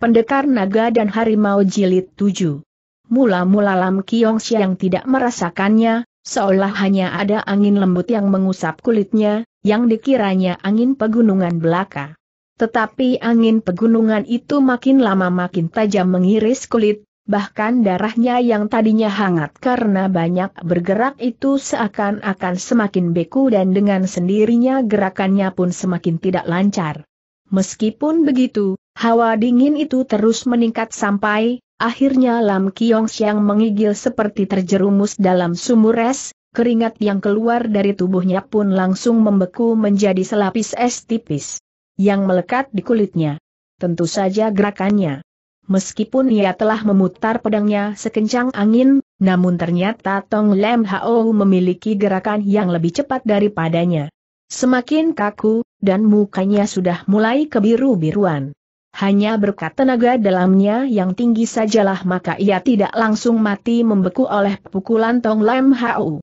Pendekar Naga dan Harimau Jilid 7. Mula-mula Lam Kiong Siang tidak merasakannya, seolah hanya ada angin lembut yang mengusap kulitnya, yang dikiranya angin pegunungan belaka. Tetapi angin pegunungan itu makin lama makin tajam mengiris kulit, bahkan darahnya yang tadinya hangat karena banyak bergerak itu seakan-akan semakin beku dan dengan sendirinya gerakannya pun semakin tidak lancar. Meskipun begitu, hawa dingin itu terus meningkat sampai akhirnya Lam Kiong Siang mengigil seperti terjerumus dalam sumur es, keringat yang keluar dari tubuhnya pun langsung membeku menjadi selapis es tipis yang melekat di kulitnya. Tentu saja gerakannya. Meskipun ia telah memutar pedangnya sekencang angin, namun ternyata Tong Lam Hau memiliki gerakan yang lebih cepat daripadanya. Semakin kaku, dan mukanya sudah mulai kebiru-biruan. Hanya berkat tenaga dalamnya yang tinggi sajalah maka ia tidak langsung mati membeku oleh pukulan Tong Lam Hau.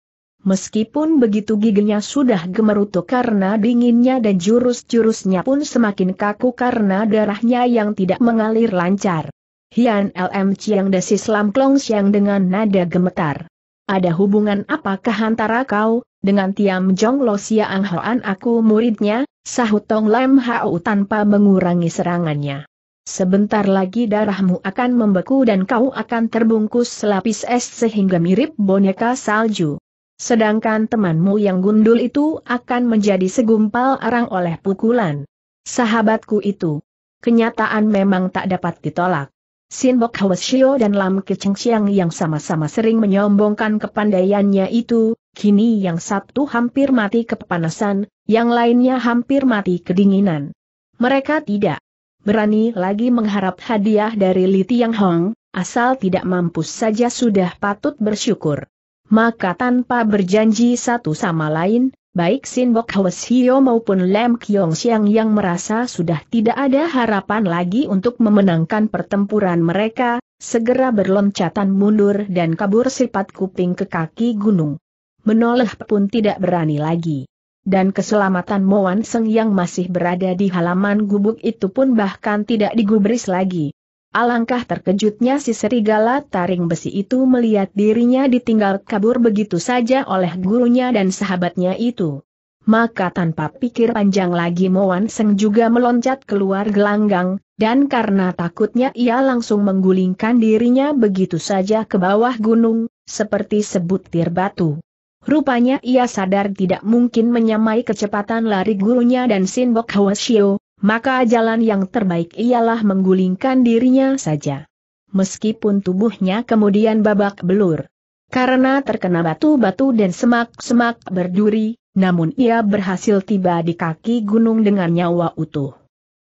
Meskipun begitu giginya sudah gemerutuk karena dinginnya dan jurus-jurusnya pun semakin kaku karena darahnya yang tidak mengalir lancar. Hian Lm Chiang, desis Lam Kiong Siang dengan nada gemetar. Ada hubungan apakah antara kau dengan Tiam Jong Lo Xia Ang Hoan? Aku muridnya, sahut Tong Lam Hau tanpa mengurangi serangannya. Sebentar lagi darahmu akan membeku dan kau akan terbungkus selapis es sehingga mirip boneka salju. Sedangkan temanmu yang gundul itu akan menjadi segumpal arang oleh pukulan sahabatku itu. Kenyataan memang tak dapat ditolak. Sin Bok Hwasio dan Lam Kecengxiang yang sama-sama sering menyombongkan kepandaiannya itu, kini yang satu hampir mati kepanasan, yang lainnya hampir mati kedinginan. Mereka tidak berani lagi mengharap hadiah dari Li Tiang Hong, asal tidak mampus saja sudah patut bersyukur. Maka tanpa berjanji satu sama lain, baik Sin Bok Hwasio maupun Lam Kiong Siang yang merasa sudah tidak ada harapan lagi untuk memenangkan pertempuran mereka, segera berloncatan mundur dan kabur sifat kuping ke kaki gunung. Menoleh pun tidak berani lagi. Dan keselamatan Mo Wan Seng yang masih berada di halaman gubuk itu pun bahkan tidak digubris lagi. Alangkah terkejutnya si serigala taring besi itu melihat dirinya ditinggal kabur begitu saja oleh gurunya dan sahabatnya itu. Maka tanpa pikir panjang lagi Mo Wan Seng juga meloncat keluar gelanggang, dan karena takutnya ia langsung menggulingkan dirinya begitu saja ke bawah gunung, seperti sebutir batu. Rupanya ia sadar tidak mungkin menyamai kecepatan lari gurunya dan Sin Bok Hwasio. Maka jalan yang terbaik ialah menggulingkan dirinya saja. Meskipun tubuhnya kemudian babak belur karena terkena batu-batu dan semak-semak berduri, namun ia berhasil tiba di kaki gunung dengan nyawa utuh.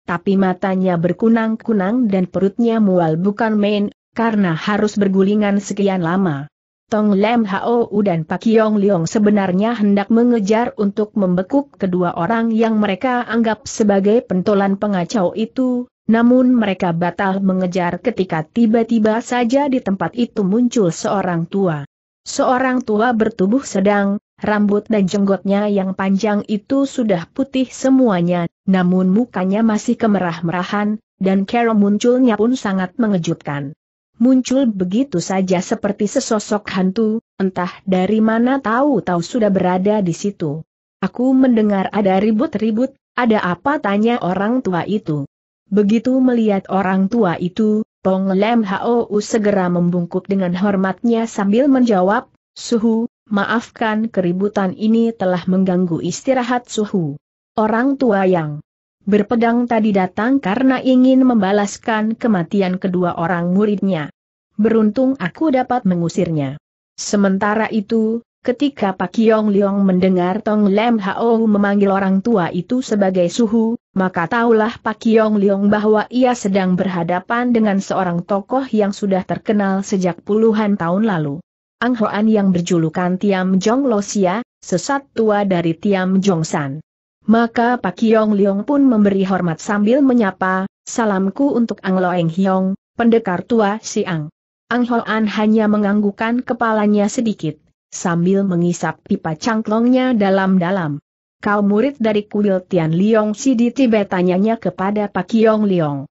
Tapi matanya berkunang-kunang dan perutnya mual bukan main, karena harus bergulingan sekian lama. Tong Lam Hau dan Pak Kiong Liong sebenarnya hendak mengejar untuk membekuk kedua orang yang mereka anggap sebagai pentolan pengacau itu, namun mereka batal mengejar ketika tiba-tiba saja di tempat itu muncul seorang tua. Seorang tua bertubuh sedang, rambut dan jenggotnya yang panjang itu sudah putih semuanya, namun mukanya masih kemerah-merahan, dan cara munculnya pun sangat mengejutkan. Muncul begitu saja seperti sesosok hantu, entah dari mana tahu-tahu sudah berada di situ. Aku mendengar ada ribut-ribut, ada apa? Tanya orang tua itu. Begitu melihat orang tua itu, Tong Lam Hau segera membungkuk dengan hormatnya sambil menjawab, "Suhu, maafkan keributan ini telah mengganggu istirahat Suhu." Orang tua yang berpedang tadi datang karena ingin membalaskan kematian kedua orang muridnya. Beruntung aku dapat mengusirnya. Sementara itu, ketika Pak Kiong Liong mendengar Tong Lam Hau memanggil orang tua itu sebagai suhu, maka taulah Pak Kiong Liong bahwa ia sedang berhadapan dengan seorang tokoh yang sudah terkenal sejak puluhan tahun lalu. Ang Hoan yang berjulukan Tiam Jong Lo Xia, sesat tua dari Tiam Jong San. Maka Pak Kiong Liong pun memberi hormat sambil menyapa, "Salamku untuk Ang Lo Eng Hiong, pendekar tua Siang." Ang Hoan hanya menganggukkan kepalanya sedikit, sambil mengisap pipa cangklongnya dalam-dalam. "Kau murid dari kuil Tian Leong Si di Tibet?" tanyanya kepada Pak Kiong Liong.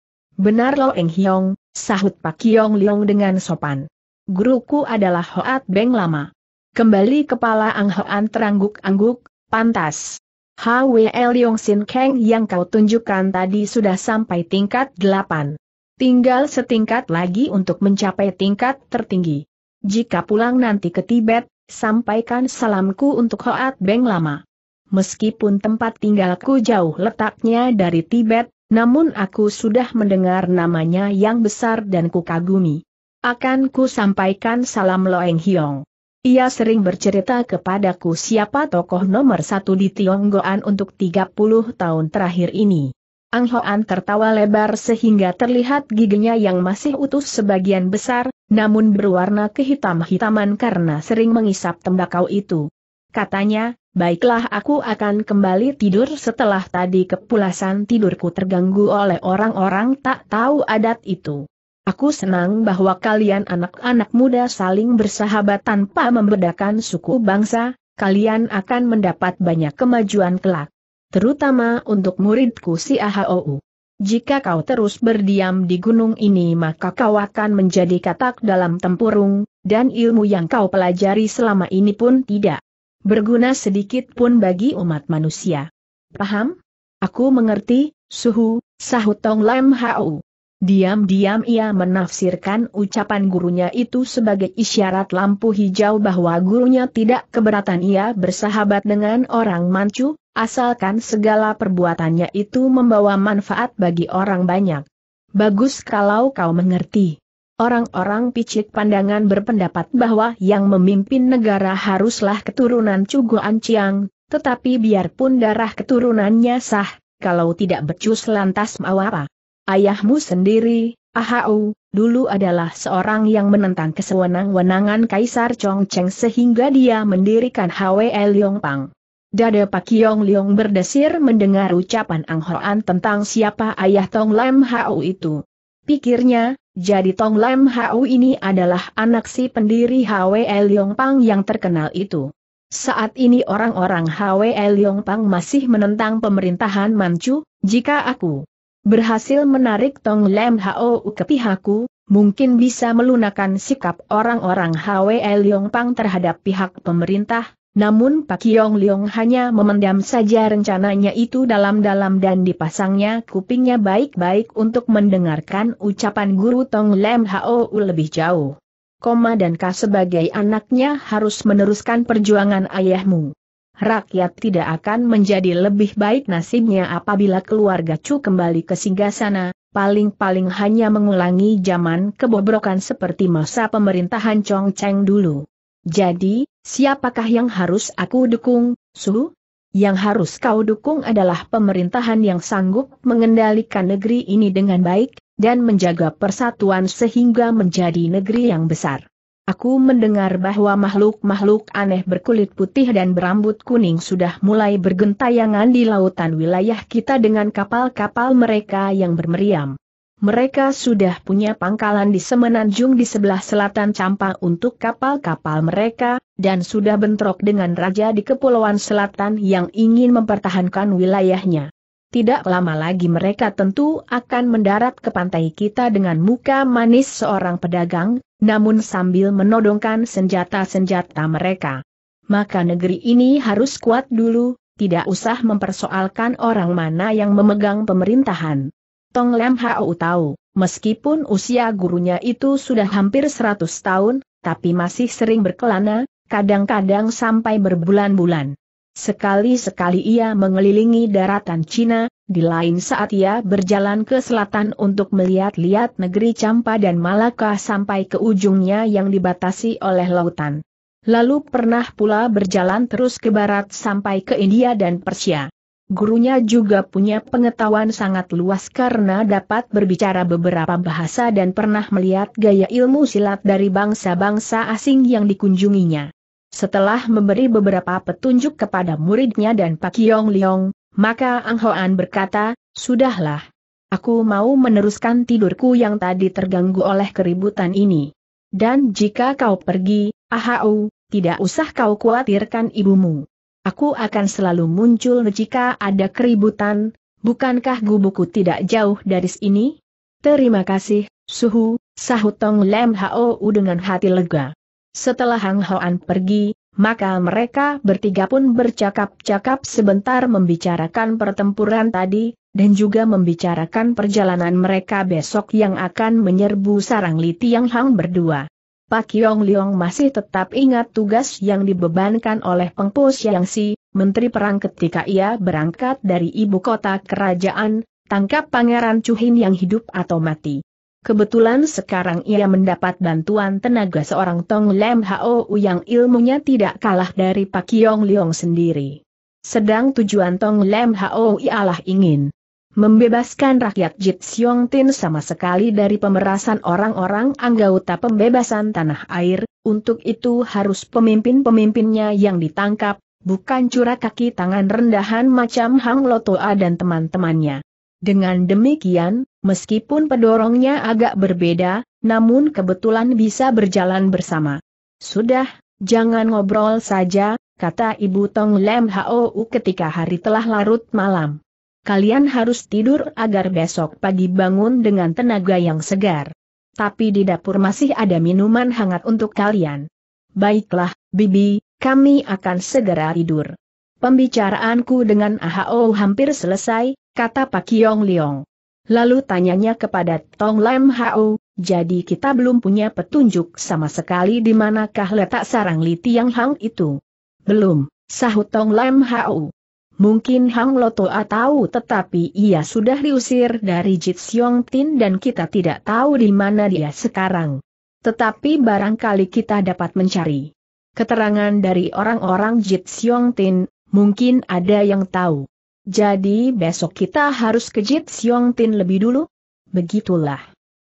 Benar Lo Eng Hiong, sahut Pak Kiong Liong dengan sopan. Guruku adalah Hoat Beng Lama. Kembali kepala Ang Hoan terangguk-angguk, pantas. HWL Yongsin Kang yang kau tunjukkan tadi sudah sampai tingkat 8. Tinggal setingkat lagi untuk mencapai tingkat tertinggi. Jika pulang nanti ke Tibet, sampaikan salamku untuk Hoat Beng Lama. Meskipun tempat tinggalku jauh letaknya dari Tibet, namun aku sudah mendengar namanya yang besar dan kukagumi. Akan ku sampaikan salam Lo Eng Hiong. Ia sering bercerita kepadaku siapa tokoh nomor satu di Tiong Goan untuk 30 tahun terakhir ini. Ang Hoan tertawa lebar sehingga terlihat giginya yang masih utuh sebagian besar, namun berwarna kehitam-hitaman karena sering mengisap tembakau itu. Katanya, baiklah aku akan kembali tidur setelah tadi kepulasan tidurku terganggu oleh orang-orang tak tahu adat itu. Aku senang bahwa kalian anak-anak muda saling bersahabat tanpa membedakan suku bangsa, kalian akan mendapat banyak kemajuan kelak. Terutama untuk muridku si Ahou. Jika kau terus berdiam di gunung ini maka kau akan menjadi katak dalam tempurung, dan ilmu yang kau pelajari selama ini pun tidak berguna sedikit pun bagi umat manusia. Paham? Aku mengerti, suhu, sahut Tong Lam Hau. Diam-diam ia menafsirkan ucapan gurunya itu sebagai isyarat lampu hijau bahwa gurunya tidak keberatan ia bersahabat dengan orang Manchu, asalkan segala perbuatannya itu membawa manfaat bagi orang banyak. Bagus kalau kau mengerti. Orang-orang picik pandangan berpendapat bahwa yang memimpin negara haruslah keturunan Cugoan Ciang, tetapi biarpun darah keturunannya sah, kalau tidak becus lantas mau apa? Ayahmu sendiri, Ahau, dulu adalah seorang yang menentang kesewenang-wenangan Kaisar Chong Cheng sehingga dia mendirikan HWL Liong Pang. Dada Pak Kiong Liong berdesir mendengar ucapan Ang Hoan tentang siapa ayah Tong Lam Hau itu. Pikirnya, jadi Tong Lam Hau ini adalah anak si pendiri HWL Liong Pang yang terkenal itu. Saat ini orang-orang HWL Liong Pang masih menentang pemerintahan Manchu, jika aku berhasil menarik Tong Lam Hau ke pihakku, mungkin bisa melunakkan sikap orang-orang HWL Liong Pang terhadap pihak pemerintah, namun Pak Kiong Liong hanya memendam saja rencananya itu dalam-dalam dan dipasangnya kupingnya baik-baik untuk mendengarkan ucapan guru Tong Lam Hau lebih jauh. Dan kau sebagai anaknya harus meneruskan perjuangan ayahmu. Rakyat tidak akan menjadi lebih baik nasibnya apabila keluarga Chu kembali ke singgasana, paling-paling hanya mengulangi zaman kebobrokan seperti masa pemerintahan Chong Cheng dulu. Jadi, siapakah yang harus aku dukung, Su? Yang harus kau dukung adalah pemerintahan yang sanggup mengendalikan negeri ini dengan baik, dan menjaga persatuan sehingga menjadi negeri yang besar. Aku mendengar bahwa makhluk-makhluk aneh berkulit putih dan berambut kuning sudah mulai bergentayangan di lautan wilayah kita dengan kapal-kapal mereka yang bermeriam. Mereka sudah punya pangkalan di semenanjung di sebelah selatan Campa untuk kapal-kapal mereka, dan sudah bentrok dengan raja di kepulauan selatan yang ingin mempertahankan wilayahnya. Tidak lama lagi mereka tentu akan mendarat ke pantai kita dengan muka manis seorang pedagang, namun sambil menodongkan senjata-senjata mereka. Maka negeri ini harus kuat dulu, tidak usah mempersoalkan orang mana yang memegang pemerintahan. Tong Lam Hau tahu, meskipun usia gurunya itu sudah hampir 100 tahun, tapi masih sering berkelana, kadang-kadang sampai berbulan-bulan. Sekali-sekali ia mengelilingi daratan Cina, di lain saat ia berjalan ke selatan untuk melihat-lihat negeri Campa dan Malaka sampai ke ujungnya yang dibatasi oleh lautan. Lalu pernah pula berjalan terus ke barat sampai ke India dan Persia. Gurunya juga punya pengetahuan sangat luas karena dapat berbicara beberapa bahasa dan pernah melihat gaya ilmu silat dari bangsa-bangsa asing yang dikunjunginya. Setelah memberi beberapa petunjuk kepada muridnya dan Pak Kiong Liong, maka Ang Hoan berkata, "Sudahlah. Aku mau meneruskan tidurku yang tadi terganggu oleh keributan ini. Dan jika kau pergi, Ahau, tidak usah kau khawatirkan ibumu. Aku akan selalu muncul jika ada keributan, bukankah gubuku tidak jauh dari sini?" Terima kasih, Suhu, sahut Tong Lam Hau dengan hati lega. Setelah Ang Hoan pergi, maka mereka bertiga pun bercakap-cakap sebentar membicarakan pertempuran tadi, dan juga membicarakan perjalanan mereka besok yang akan menyerbu sarang Li Tiang Hong berdua. Pak Kiong Liong masih tetap ingat tugas yang dibebankan oleh Peng Po Siang Si, Menteri Perang ketika ia berangkat dari ibu kota kerajaan, tangkap Pangeran Chu Hin yang hidup atau mati. Kebetulan sekarang ia mendapat bantuan tenaga seorang Tong Lam Hau yang ilmunya tidak kalah dari Pak Kiong Liong sendiri. Sedang tujuan Tong Lam Hau ialah ingin membebaskan rakyat Jit Siong Tin sama sekali dari pemerasan orang-orang anggota pembebasan tanah air, untuk itu harus pemimpin-pemimpinnya yang ditangkap, bukan curah kaki tangan rendahan macam Hang Lotoa dan teman-temannya. Dengan demikian, meskipun pendorongnya agak berbeda, namun kebetulan bisa berjalan bersama. Sudah, jangan ngobrol saja, kata Ibu Tong Lam Hau ketika hari telah larut malam. Kalian harus tidur agar besok pagi bangun dengan tenaga yang segar. Tapi di dapur masih ada minuman hangat untuk kalian. Baiklah, Bibi, kami akan segera tidur. Pembicaraanku dengan Ahao hampir selesai, kata Pak Kiong Liong. Lalu tanyanya kepada Tong Lam Hau, jadi kita belum punya petunjuk sama sekali di manakah letak sarang Li Tiang Hong itu? Belum, sahut Tong Lam Hau. Mungkin Hang Lotoa tahu tetapi ia sudah diusir dari Jit Siong Tin dan kita tidak tahu di mana dia sekarang. Tetapi barangkali kita dapat mencari keterangan dari orang-orang Jit Siong Tin, mungkin ada yang tahu. Jadi besok kita harus ke Jit Siong Tin lebih dulu? Begitulah.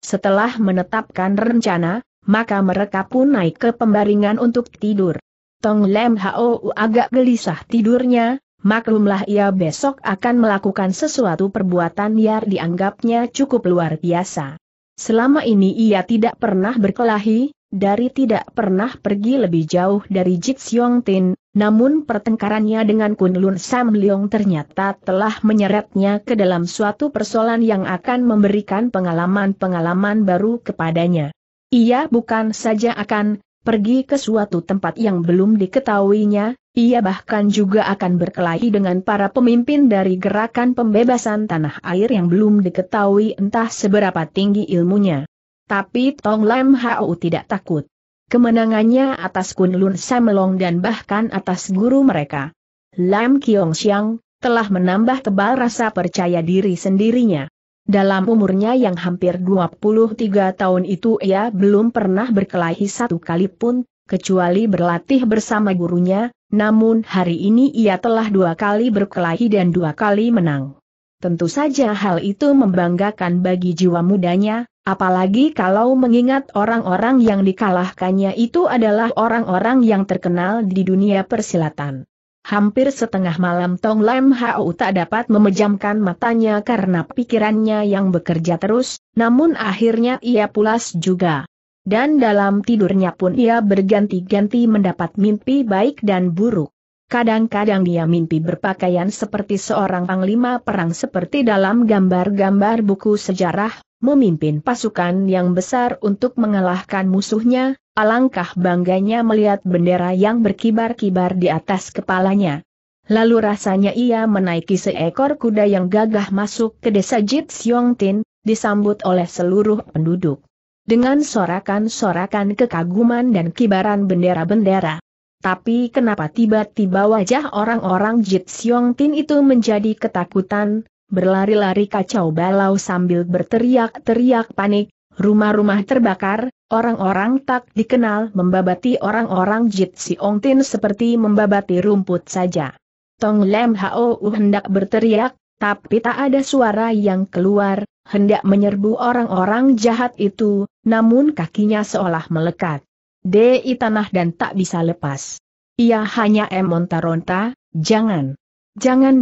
Setelah menetapkan rencana, maka mereka pun naik ke pembaringan untuk tidur. Tong Lam Hau agak gelisah tidurnya. Maklumlah ia besok akan melakukan sesuatu perbuatan yang dianggapnya cukup luar biasa. Selama ini ia tidak pernah berkelahi, dari tidak pernah pergi lebih jauh dari Jit Siong Tin, namun pertengkarannya dengan Kun Lun Sam Leong ternyata telah menyeretnya ke dalam suatu persoalan yang akan memberikan pengalaman-pengalaman baru kepadanya. Ia bukan saja akan pergi ke suatu tempat yang belum diketahuinya, ia bahkan juga akan berkelahi dengan para pemimpin dari gerakan pembebasan tanah air yang belum diketahui entah seberapa tinggi ilmunya. Tapi Tong Lam Hau tidak takut. Kemenangannya atas Kun Lun Sam Leong dan bahkan atas guru mereka, Lam Kiong Siang, telah menambah tebal rasa percaya diri sendirinya. Dalam umurnya yang hampir 23 tahun itu ia belum pernah berkelahi satu kali pun, kecuali berlatih bersama gurunya. Namun hari ini ia telah dua kali berkelahi dan dua kali menang. Tentu saja hal itu membanggakan bagi jiwa mudanya, apalagi kalau mengingat orang-orang yang dikalahkannya itu adalah orang-orang yang terkenal di dunia persilatan. Hampir setengah malam Tong Lam Hau tak dapat memejamkan matanya karena pikirannya yang bekerja terus, namun akhirnya ia pulas juga. Dan dalam tidurnya pun ia berganti-ganti mendapat mimpi baik dan buruk. Kadang-kadang dia mimpi berpakaian seperti seorang panglima perang seperti dalam gambar-gambar buku sejarah, memimpin pasukan yang besar untuk mengalahkan musuhnya, alangkah bangganya melihat bendera yang berkibar-kibar di atas kepalanya. Lalu rasanya ia menaiki seekor kuda yang gagah masuk ke desa Jit Siong Tin, disambut oleh seluruh penduduk dengan sorakan-sorakan kekaguman dan kibaran bendera-bendera. Tapi kenapa tiba-tiba wajah orang-orang Jit Siong Tin itu menjadi ketakutan, berlari-lari kacau balau sambil berteriak-teriak panik, rumah-rumah terbakar, orang-orang tak dikenal membabati orang-orang Jit Siong Tin seperti membabati rumput saja. Tong Lam Hau hendak berteriak, tapi tak ada suara yang keluar. Hendak menyerbu orang-orang jahat itu, namun kakinya seolah melekat di tanah dan tak bisa lepas. Ia hanya meronta-ronta, jangan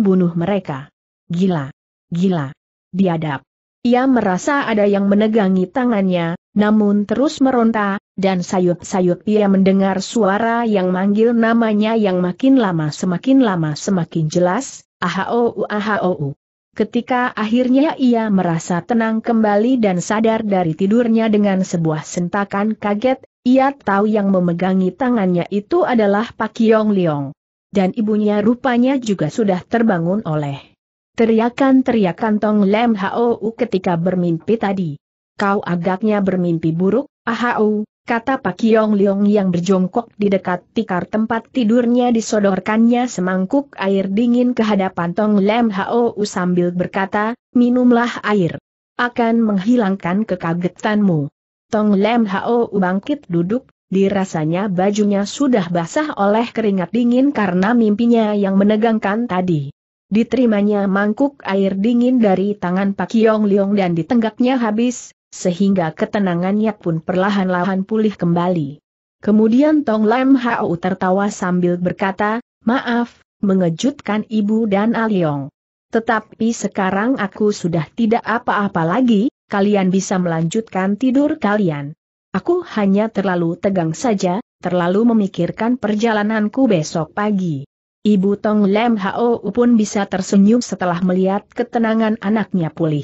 bunuh mereka. Gila, biadab. Ia merasa ada yang menegangi tangannya, namun terus meronta, dan sayup-sayup ia mendengar suara yang manggil namanya yang makin lama semakin jelas, ahou. Ketika akhirnya ia merasa tenang kembali dan sadar dari tidurnya dengan sebuah sentakan kaget, ia tahu yang memegangi tangannya itu adalah Pak Kiong Liong. Dan ibunya rupanya juga sudah terbangun oleh teriakan-teriakan Tong Lam Hau ketika bermimpi tadi. Kau agaknya bermimpi buruk, Ahau, kata Pak Kiong Liong yang berjongkok di dekat tikar tempat tidurnya. Disodorkannya semangkuk air dingin ke hadapan Tong Lam Hau sambil berkata, minumlah air. Akan menghilangkan kekagetanmu. Tong Lam Hau bangkit duduk, dirasanya bajunya sudah basah oleh keringat dingin karena mimpinya yang menegangkan tadi. Diterimanya mangkuk air dingin dari tangan Pak Kiong Liong dan ditenggaknya habis, sehingga ketenangannya pun perlahan-lahan pulih kembali. Kemudian Tong Lam Hau tertawa sambil berkata, maaf, mengejutkan ibu dan Aliong. Tetapi sekarang aku sudah tidak apa-apa lagi, kalian bisa melanjutkan tidur kalian. Aku hanya terlalu tegang saja, terlalu memikirkan perjalananku besok pagi. Ibu Tong Lam Hau pun bisa tersenyum setelah melihat ketenangan anaknya pulih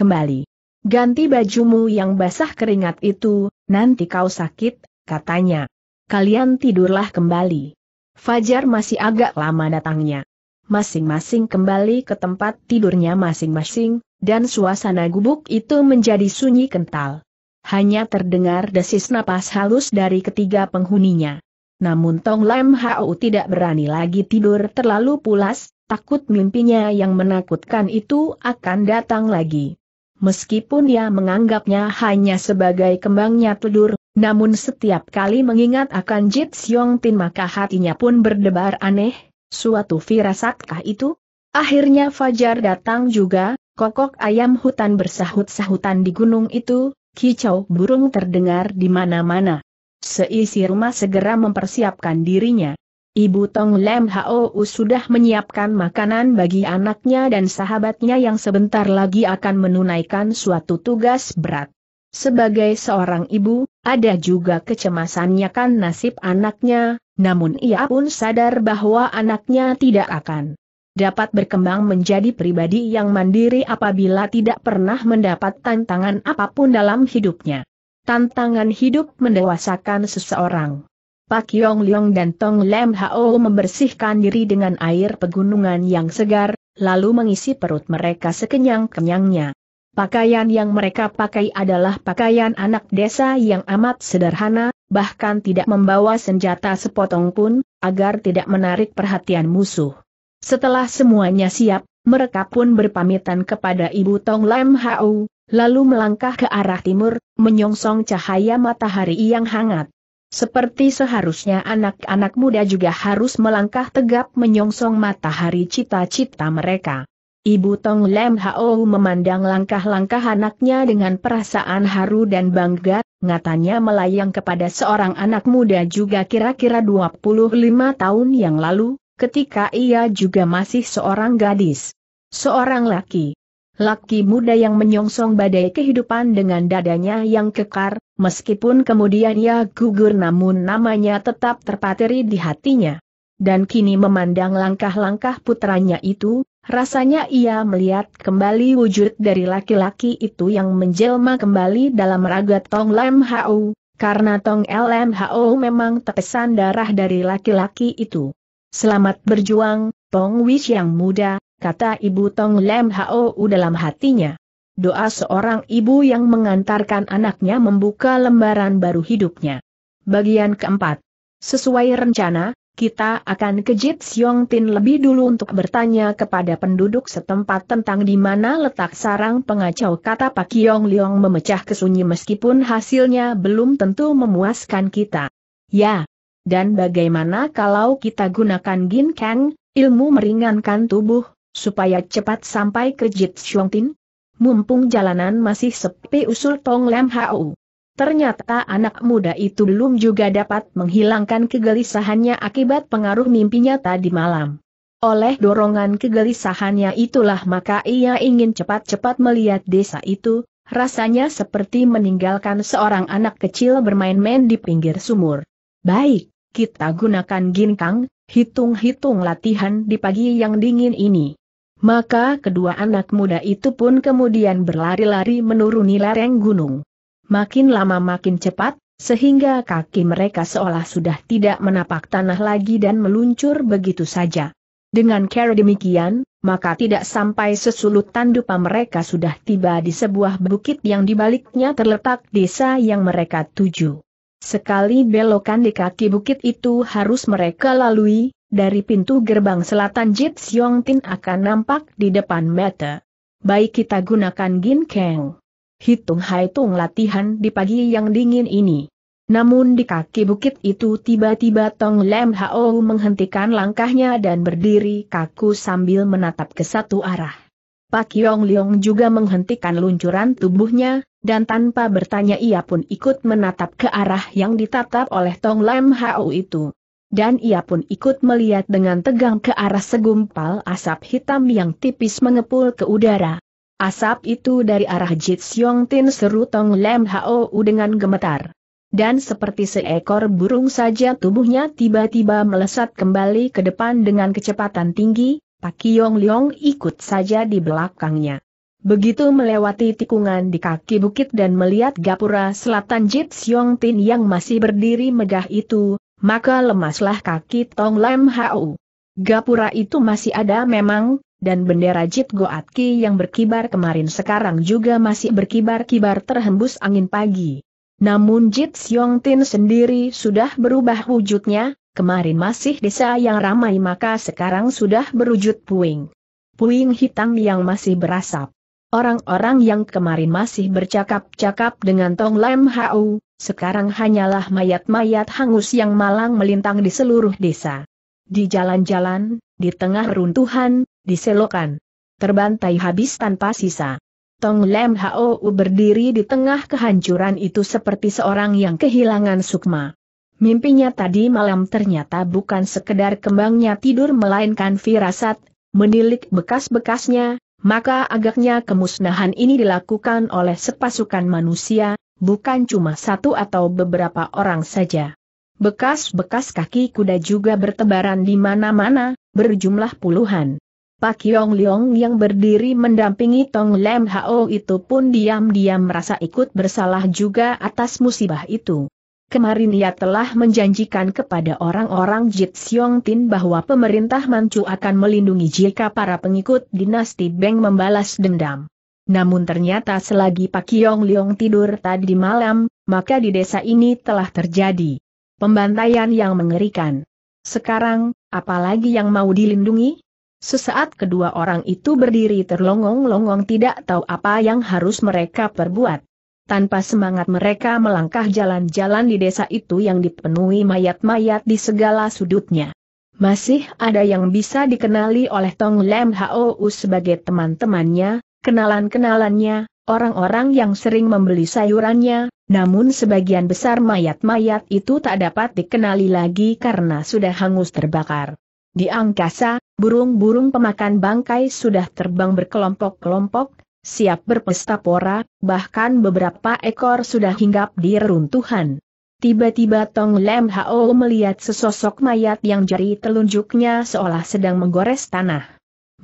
kembali. Ganti bajumu yang basah keringat itu, nanti kau sakit, katanya. Kalian tidurlah kembali. Fajar masih agak lama datangnya. Masing-masing kembali ke tempat tidurnya masing-masing, dan suasana gubuk itu menjadi sunyi kental. Hanya terdengar desis napas halus dari ketiga penghuninya. Namun Tong Lam Hau tidak berani lagi tidur terlalu pulas, takut mimpinya yang menakutkan itu akan datang lagi. Meskipun ia menganggapnya hanya sebagai kembangnya tidur, namun setiap kali mengingat akan Jit Siong Tin maka hatinya pun berdebar aneh, suatu firasatkah itu? Akhirnya fajar datang juga, kokok ayam hutan bersahut-sahutan di gunung itu, kicau burung terdengar di mana-mana. Seisi rumah segera mempersiapkan dirinya. Ibu Tong Lam Hau sudah menyiapkan makanan bagi anaknya dan sahabatnya yang sebentar lagi akan menunaikan suatu tugas berat. Sebagai seorang ibu, ada juga kecemasannya kan nasib anaknya, namun ia pun sadar bahwa anaknya tidak akan dapat berkembang menjadi pribadi yang mandiri apabila tidak pernah mendapat tantangan apapun dalam hidupnya. Tantangan hidup mendewasakan seseorang. Pak Kiong Liong dan Tong Lam Hau membersihkan diri dengan air pegunungan yang segar, lalu mengisi perut mereka sekenyang-kenyangnya. Pakaian yang mereka pakai adalah pakaian anak desa yang amat sederhana, bahkan tidak membawa senjata sepotong pun, agar tidak menarik perhatian musuh. Setelah semuanya siap, mereka pun berpamitan kepada ibu Tong Lam Hau, lalu melangkah ke arah timur, menyongsong cahaya matahari yang hangat. Seperti seharusnya anak-anak muda juga harus melangkah tegap menyongsong matahari cita-cita mereka. Ibu Tong Lam Hau memandang langkah-langkah anaknya dengan perasaan haru dan bangga, matanya melayang kepada seorang anak muda juga kira-kira 25 tahun yang lalu, ketika ia juga masih seorang gadis. Seorang laki muda yang menyongsong badai kehidupan dengan dadanya yang kekar, meskipun kemudian ia gugur namun namanya tetap terpatri di hatinya. Dan kini memandang langkah-langkah putranya itu, rasanya ia melihat kembali wujud dari laki-laki itu yang menjelma kembali dalam raga Tong Lam Hau, karena Tong Lam Hau memang terkesan darah dari laki-laki itu. Selamat berjuang, Tong Wi Hang muda, kata ibu Tong Lam Hau dalam hatinya. Doa seorang ibu yang mengantarkan anaknya membuka lembaran baru hidupnya. Bagian keempat. Sesuai rencana, kita akan ke Jit Siong Tin lebih dulu untuk bertanya kepada penduduk setempat tentang di mana letak sarang pengacau, kata Pak Kiong Liong memecah kesunyi meskipun hasilnya belum tentu memuaskan kita. Ya, dan bagaimana kalau kita gunakan ginkang, ilmu meringankan tubuh, supaya cepat sampai ke Jit Siong Tin? Mumpung jalanan masih sepi, usul Tong Lam Hau. Ternyata anak muda itu belum juga dapat menghilangkan kegelisahannya akibat pengaruh mimpinya tadi malam. Oleh dorongan kegelisahannya itulah maka ia ingin cepat-cepat melihat desa itu, rasanya seperti meninggalkan seorang anak kecil bermain-main di pinggir sumur. Baik, kita gunakan ginkang, hitung-hitung latihan di pagi yang dingin ini. Maka kedua anak muda itu pun kemudian berlari-lari menuruni lereng gunung. Makin lama makin cepat, sehingga kaki mereka seolah sudah tidak menapak tanah lagi dan meluncur begitu saja. Dengan cara demikian, maka tidak sampai sesulut tandupa mereka sudah tiba di sebuah bukit yang di baliknya terletak desa yang mereka tuju. Sekali belokan di kaki bukit itu harus mereka lalui, dari pintu gerbang selatan Jit Siong Tin akan nampak di depan mata. Baik kita gunakan ginkeng. Hitung-hitung latihan di pagi yang dingin ini. Namun di kaki bukit itu tiba-tiba Tong Lam Hau menghentikan langkahnya dan berdiri kaku sambil menatap ke satu arah. Pak Kiong Liong juga menghentikan luncuran tubuhnya, dan tanpa bertanya ia pun ikut menatap ke arah yang ditatap oleh Tong Lam Hau itu. Dan ia pun ikut melihat dengan tegang ke arah segumpal asap hitam yang tipis mengepul ke udara. Asap itu dari arah Jit Siong Tin, seru Tong Lam Hau dengan gemetar. Dan seperti seekor burung saja tubuhnya tiba-tiba melesat kembali ke depan dengan kecepatan tinggi, Pak Kiong Liong ikut saja di belakangnya. Begitu melewati tikungan di kaki bukit dan melihat gapura selatan Jit Siong Tin yang masih berdiri megah itu, maka lemaslah kaki Tong Lam Hau. Gapura itu masih ada memang, dan bendera Jit Goat Ki yang berkibar kemarin sekarang juga masih berkibar-kibar terhembus angin pagi. Namun Jit Siong Tin sendiri sudah berubah wujudnya, kemarin masih desa yang ramai maka sekarang sudah berwujud puing hitam yang masih berasap. Orang-orang yang kemarin masih bercakap-cakap dengan Tong Lam Hau, sekarang hanyalah mayat-mayat hangus yang malang melintang di seluruh desa. Di jalan-jalan, di tengah runtuhan, di selokan. Terbantai habis tanpa sisa. Tong Lam Hau berdiri di tengah kehancuran itu seperti seorang yang kehilangan sukma. Mimpinya tadi malam ternyata bukan sekedar kembangnya tidur melainkan firasat, menilik bekas-bekasnya, maka agaknya kemusnahan ini dilakukan oleh sepasukan manusia, bukan cuma satu atau beberapa orang saja. Bekas-bekas kaki kuda juga bertebaran di mana-mana, berjumlah puluhan. Pak Kiong Liong yang berdiri mendampingi Tong Lam Hau itu pun diam-diam merasa ikut bersalah juga atas musibah itu. Kemarin ia telah menjanjikan kepada orang-orang Jit Siong Tin bahwa pemerintah Manchu akan melindungi jika para pengikut dinasti Beng membalas dendam. Namun ternyata selagi Pak Kiong Liong tidur tadi malam, maka di desa ini telah terjadi pembantaian yang mengerikan. Sekarang, apalagi yang mau dilindungi? Sesaat kedua orang itu berdiri terlongong-longong tidak tahu apa yang harus mereka perbuat. Tanpa semangat mereka melangkah jalan-jalan di desa itu yang dipenuhi mayat-mayat di segala sudutnya. Masih ada yang bisa dikenali oleh Tong Lam Hau sebagai teman-temannya, kenalan-kenalannya, orang-orang yang sering membeli sayurannya, namun sebagian besar mayat-mayat itu tak dapat dikenali lagi karena sudah hangus terbakar. Di angkasa, burung-burung pemakan bangkai sudah terbang berkelompok-kelompok, siap berpesta pora, bahkan beberapa ekor sudah hinggap di reruntuhan. Tiba-tiba Tong Lam Hau melihat sesosok mayat yang jari telunjuknya seolah sedang menggores tanah.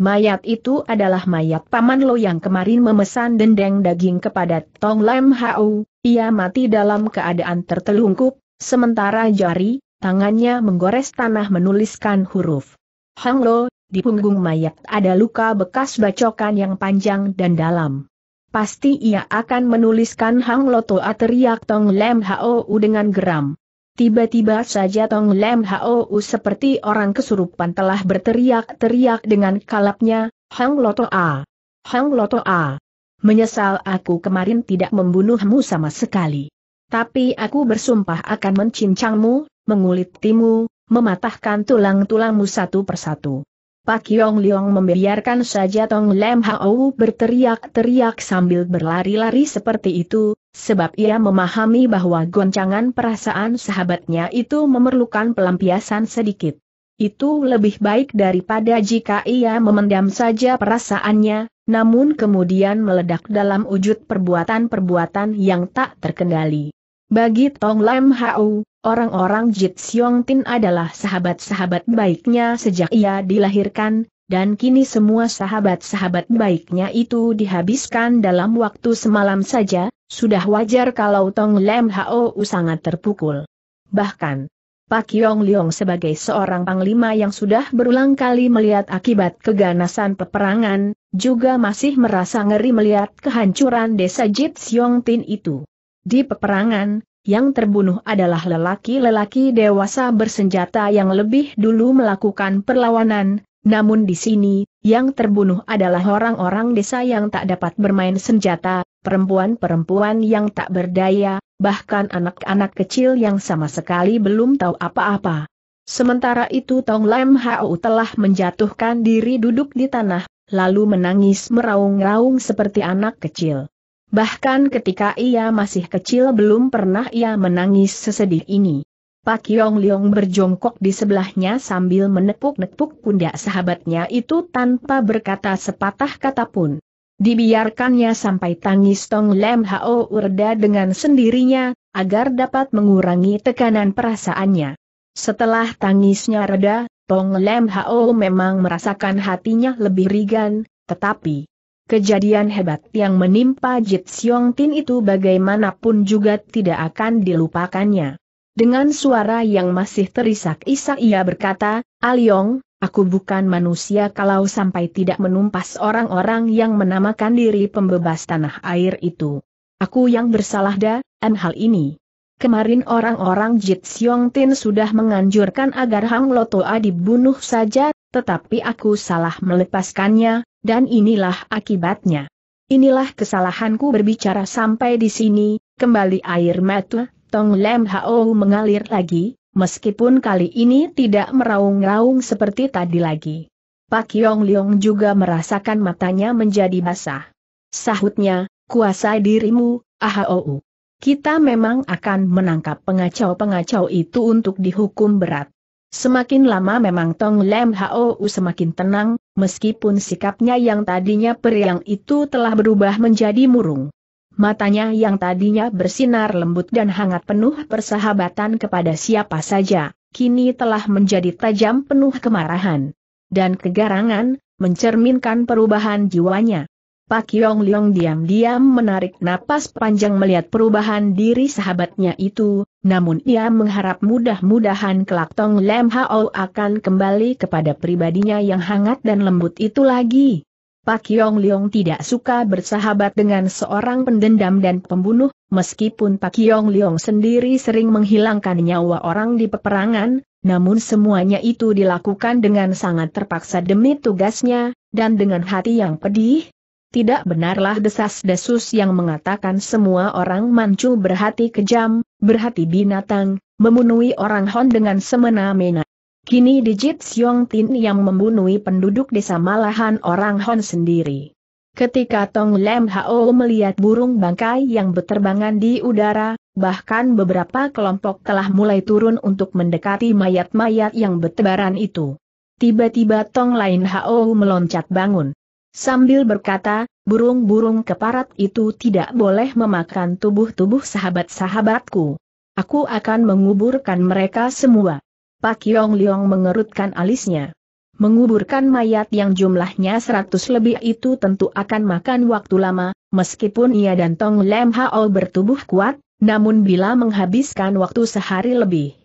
Mayat itu adalah mayat paman Lo yang kemarin memesan dendeng daging kepada Tong Lam Hau. Ia mati dalam keadaan tertelungkup, sementara jari tangannya menggores tanah menuliskan huruf Hang Lo. Di punggung mayat ada luka bekas bacokan yang panjang dan dalam. Pasti ia akan menuliskan Hang Lo Toa, teriak Tong Lam Hau dengan geram. Tiba-tiba saja Tong Lam Hau seperti orang kesurupan telah berteriak-teriak dengan kalapnya, Hang Lo Toa, Hang Lo Toa. Menyesal aku kemarin tidak membunuhmu sama sekali. Tapi aku bersumpah akan mencincangmu, mengulitimu, mematahkan tulang-tulangmu satu persatu. Pak Kiong Liong membiarkan saja Tong Lam Hau berteriak-teriak sambil berlari-lari seperti itu, sebab ia memahami bahwa goncangan perasaan sahabatnya itu memerlukan pelampiasan sedikit. Itu lebih baik daripada jika ia memendam saja perasaannya, namun kemudian meledak dalam wujud perbuatan-perbuatan yang tak terkendali. Bagi Tong Lam Hau, orang-orang Jit Siong Tin adalah sahabat-sahabat baiknya sejak ia dilahirkan, dan kini semua sahabat-sahabat baiknya itu dihabiskan dalam waktu semalam saja, sudah wajar kalau Tong Lam Hau sangat terpukul. Bahkan, Pak Kiong Liong sebagai seorang panglima yang sudah berulang kali melihat akibat keganasan peperangan, juga masih merasa ngeri melihat kehancuran desa Jit Siong Tin itu. Di peperangan, yang terbunuh adalah lelaki-lelaki dewasa bersenjata yang lebih dulu melakukan perlawanan, namun di sini, yang terbunuh adalah orang-orang desa yang tak dapat bermain senjata, perempuan-perempuan yang tak berdaya, bahkan anak-anak kecil yang sama sekali belum tahu apa-apa. Sementara itu Tong Lam Hau telah menjatuhkan diri duduk di tanah, lalu menangis meraung-raung seperti anak kecil. Bahkan ketika ia masih kecil belum pernah ia menangis sesedih ini. Pak Kiong Liong berjongkok di sebelahnya sambil menepuk-nepuk pundak sahabatnya itu tanpa berkata sepatah kata pun. Dibiarkannya sampai tangis Tong Lam Hau reda dengan sendirinya, agar dapat mengurangi tekanan perasaannya. Setelah tangisnya reda, Tong Lam Hau memang merasakan hatinya lebih ringan, tetapi kejadian hebat yang menimpa Jit Siong Tin itu bagaimanapun juga tidak akan dilupakannya. Dengan suara yang masih terisak-isak ia berkata, "Aliong, aku bukan manusia kalau sampai tidak menumpas orang-orang yang menamakan diri pembebas tanah air itu. Aku yang bersalah dan hal ini. Kemarin orang-orang Jit Siong Tin sudah menganjurkan agar Hang Lotoa dibunuh saja, tetapi aku salah melepaskannya, dan inilah akibatnya. Inilah kesalahanku." Berbicara sampai di sini, kembali air mata Tong Lam Hau mengalir lagi, meskipun kali ini tidak meraung-raung seperti tadi lagi. Pak Kiong Liong juga merasakan matanya menjadi basah. Sahutnya, "Kuasai dirimu, Hau. Kita memang akan menangkap pengacau-pengacau itu untuk dihukum berat." Semakin lama memang Tong Lam Hau semakin tenang, meskipun sikapnya yang tadinya periang itu telah berubah menjadi murung. Matanya yang tadinya bersinar lembut dan hangat penuh persahabatan kepada siapa saja, kini telah menjadi tajam penuh kemarahan dan kegarangan, mencerminkan perubahan jiwanya. Pak Kiong Liong diam-diam menarik napas panjang melihat perubahan diri sahabatnya itu, namun ia mengharap mudah-mudahan kelak Tong Lam Hau akan kembali kepada pribadinya yang hangat dan lembut itu lagi. Pak Kiong Liong tidak suka bersahabat dengan seorang pendendam dan pembunuh, meskipun Pak Kiong Liong sendiri sering menghilangkan nyawa orang di peperangan, namun semuanya itu dilakukan dengan sangat terpaksa demi tugasnya, dan dengan hati yang pedih. Tidak benarlah desas-desus yang mengatakan semua orang Manchu berhati kejam, berhati binatang, memenuhi orang Han dengan semena-mena. Kini di Jit Siong Tin yang membunuh penduduk desa malahan orang Han sendiri. Ketika Tong Lam Hau melihat burung bangkai yang berterbangan di udara, bahkan beberapa kelompok telah mulai turun untuk mendekati mayat-mayat yang bertebaran itu. Tiba-tiba Tong Lam Hau meloncat bangun. Sambil berkata, "Burung-burung keparat itu tidak boleh memakan tubuh-tubuh sahabat-sahabatku. Aku akan menguburkan mereka semua." Pak Kiong Liong mengerutkan alisnya. Menguburkan mayat yang jumlahnya 100 lebih itu tentu akan makan waktu lama, meskipun ia dan Tong Lam Hau bertubuh kuat, namun bila menghabiskan waktu sehari lebih.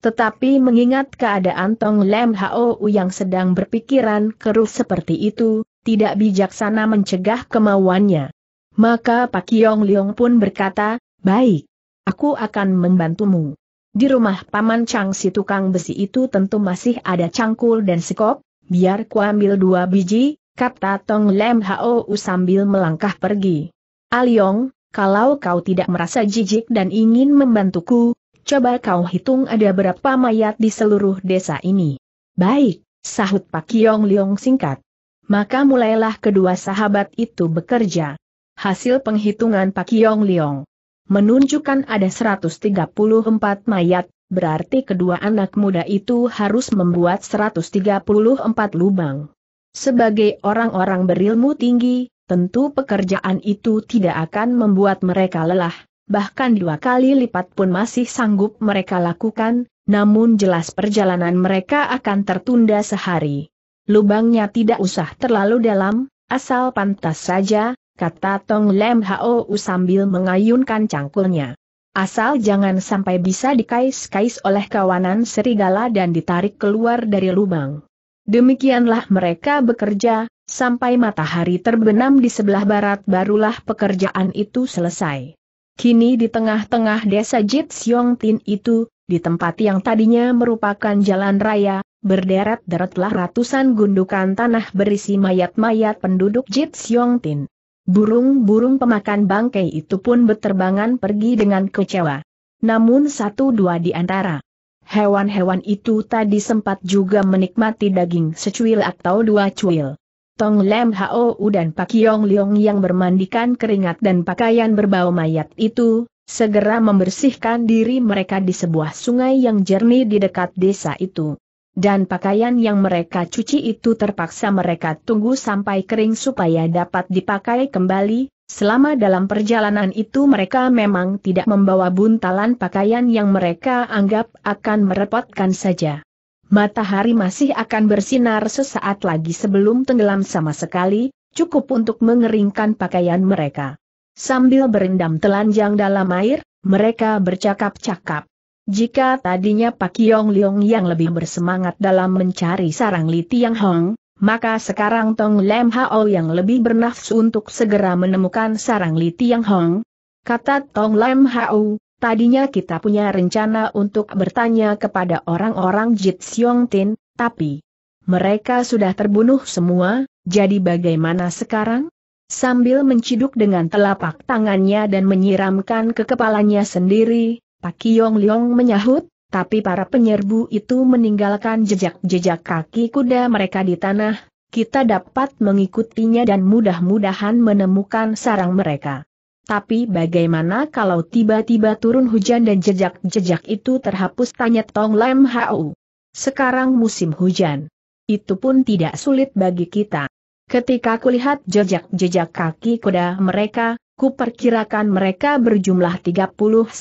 Tetapi mengingat keadaan Tong Lam Hau yang sedang berpikiran keruh seperti itu, tidak bijaksana mencegah kemauannya. Maka Pak Kiong Liong pun berkata, "Baik, aku akan membantumu. Di rumah Paman Chang si tukang besi itu tentu masih ada cangkul dan sekop, biar kuambil 2 biji, kata Tong Lam Hau sambil melangkah pergi. "Aliong, kalau kau tidak merasa jijik dan ingin membantuku, coba kau hitung ada berapa mayat di seluruh desa ini." "Baik," sahut Pak Kiong Liong singkat. Maka mulailah kedua sahabat itu bekerja. Hasil penghitungan Pak Kiong Liong menunjukkan ada 134 mayat, berarti kedua anak muda itu harus membuat 134 lubang. Sebagai orang-orang berilmu tinggi, tentu pekerjaan itu tidak akan membuat mereka lelah, bahkan 2 kali lipat pun masih sanggup mereka lakukan, namun jelas perjalanan mereka akan tertunda sehari. lubangnya tidak usah terlalu dalam, asal pantas saja, kata Tong Lam Hau sambil mengayunkan cangkulnya. Asal jangan sampai bisa dikais-kais oleh kawanan serigala dan ditarik keluar dari lubang. Demikianlah mereka bekerja, sampai matahari terbenam di sebelah barat barulah pekerjaan itu selesai. Kini di tengah-tengah desa Jit Siong Tin itu, di tempat yang tadinya merupakan jalan raya, berderet-deretlah ratusan gundukan tanah berisi mayat-mayat penduduk Jit Siong Tin. Burung-burung pemakan bangkai itu pun berterbangan pergi dengan kecewa. Namun satu dua di antara hewan-hewan itu tadi sempat juga menikmati daging secuil atau dua cuil. Tong Lam Hau dan Pak Kiong Liong yang bermandikan keringat dan pakaian berbau mayat itu, segera membersihkan diri mereka di sebuah sungai yang jernih di dekat desa itu. Dan pakaian yang mereka cuci itu terpaksa mereka tunggu sampai kering supaya dapat dipakai kembali. Selama dalam perjalanan itu mereka memang tidak membawa buntalan pakaian yang mereka anggap akan merepotkan saja. Matahari masih akan bersinar sesaat lagi sebelum tenggelam sama sekali, cukup untuk mengeringkan pakaian mereka. Sambil berendam telanjang dalam air, mereka bercakap-cakap. Jika tadinya Pak Kiong Liong yang lebih bersemangat dalam mencari sarang Li Tiang Hong, maka sekarang Tong Lam Hau yang lebih bernafsu untuk segera menemukan sarang Li Tiang Hong. Kata Tong Lam Hau, tadinya kita punya rencana untuk bertanya kepada orang-orang Jit Siong Tin, tapi mereka sudah terbunuh semua, jadi bagaimana sekarang? Sambil menciduk dengan telapak tangannya dan menyiramkan ke kepalanya sendiri, Pak Kiong Liong menyahut, tapi para penyerbu itu meninggalkan jejak-jejak kaki kuda mereka di tanah, kita dapat mengikutinya dan mudah-mudahan menemukan sarang mereka. Tapi bagaimana kalau tiba-tiba turun hujan dan jejak-jejak itu terhapus, tanya Tong Lam Hau. Sekarang musim hujan. Itu pun tidak sulit bagi kita. Ketika kulihat jejak-jejak kaki kuda mereka, kuperkirakan mereka berjumlah 30-40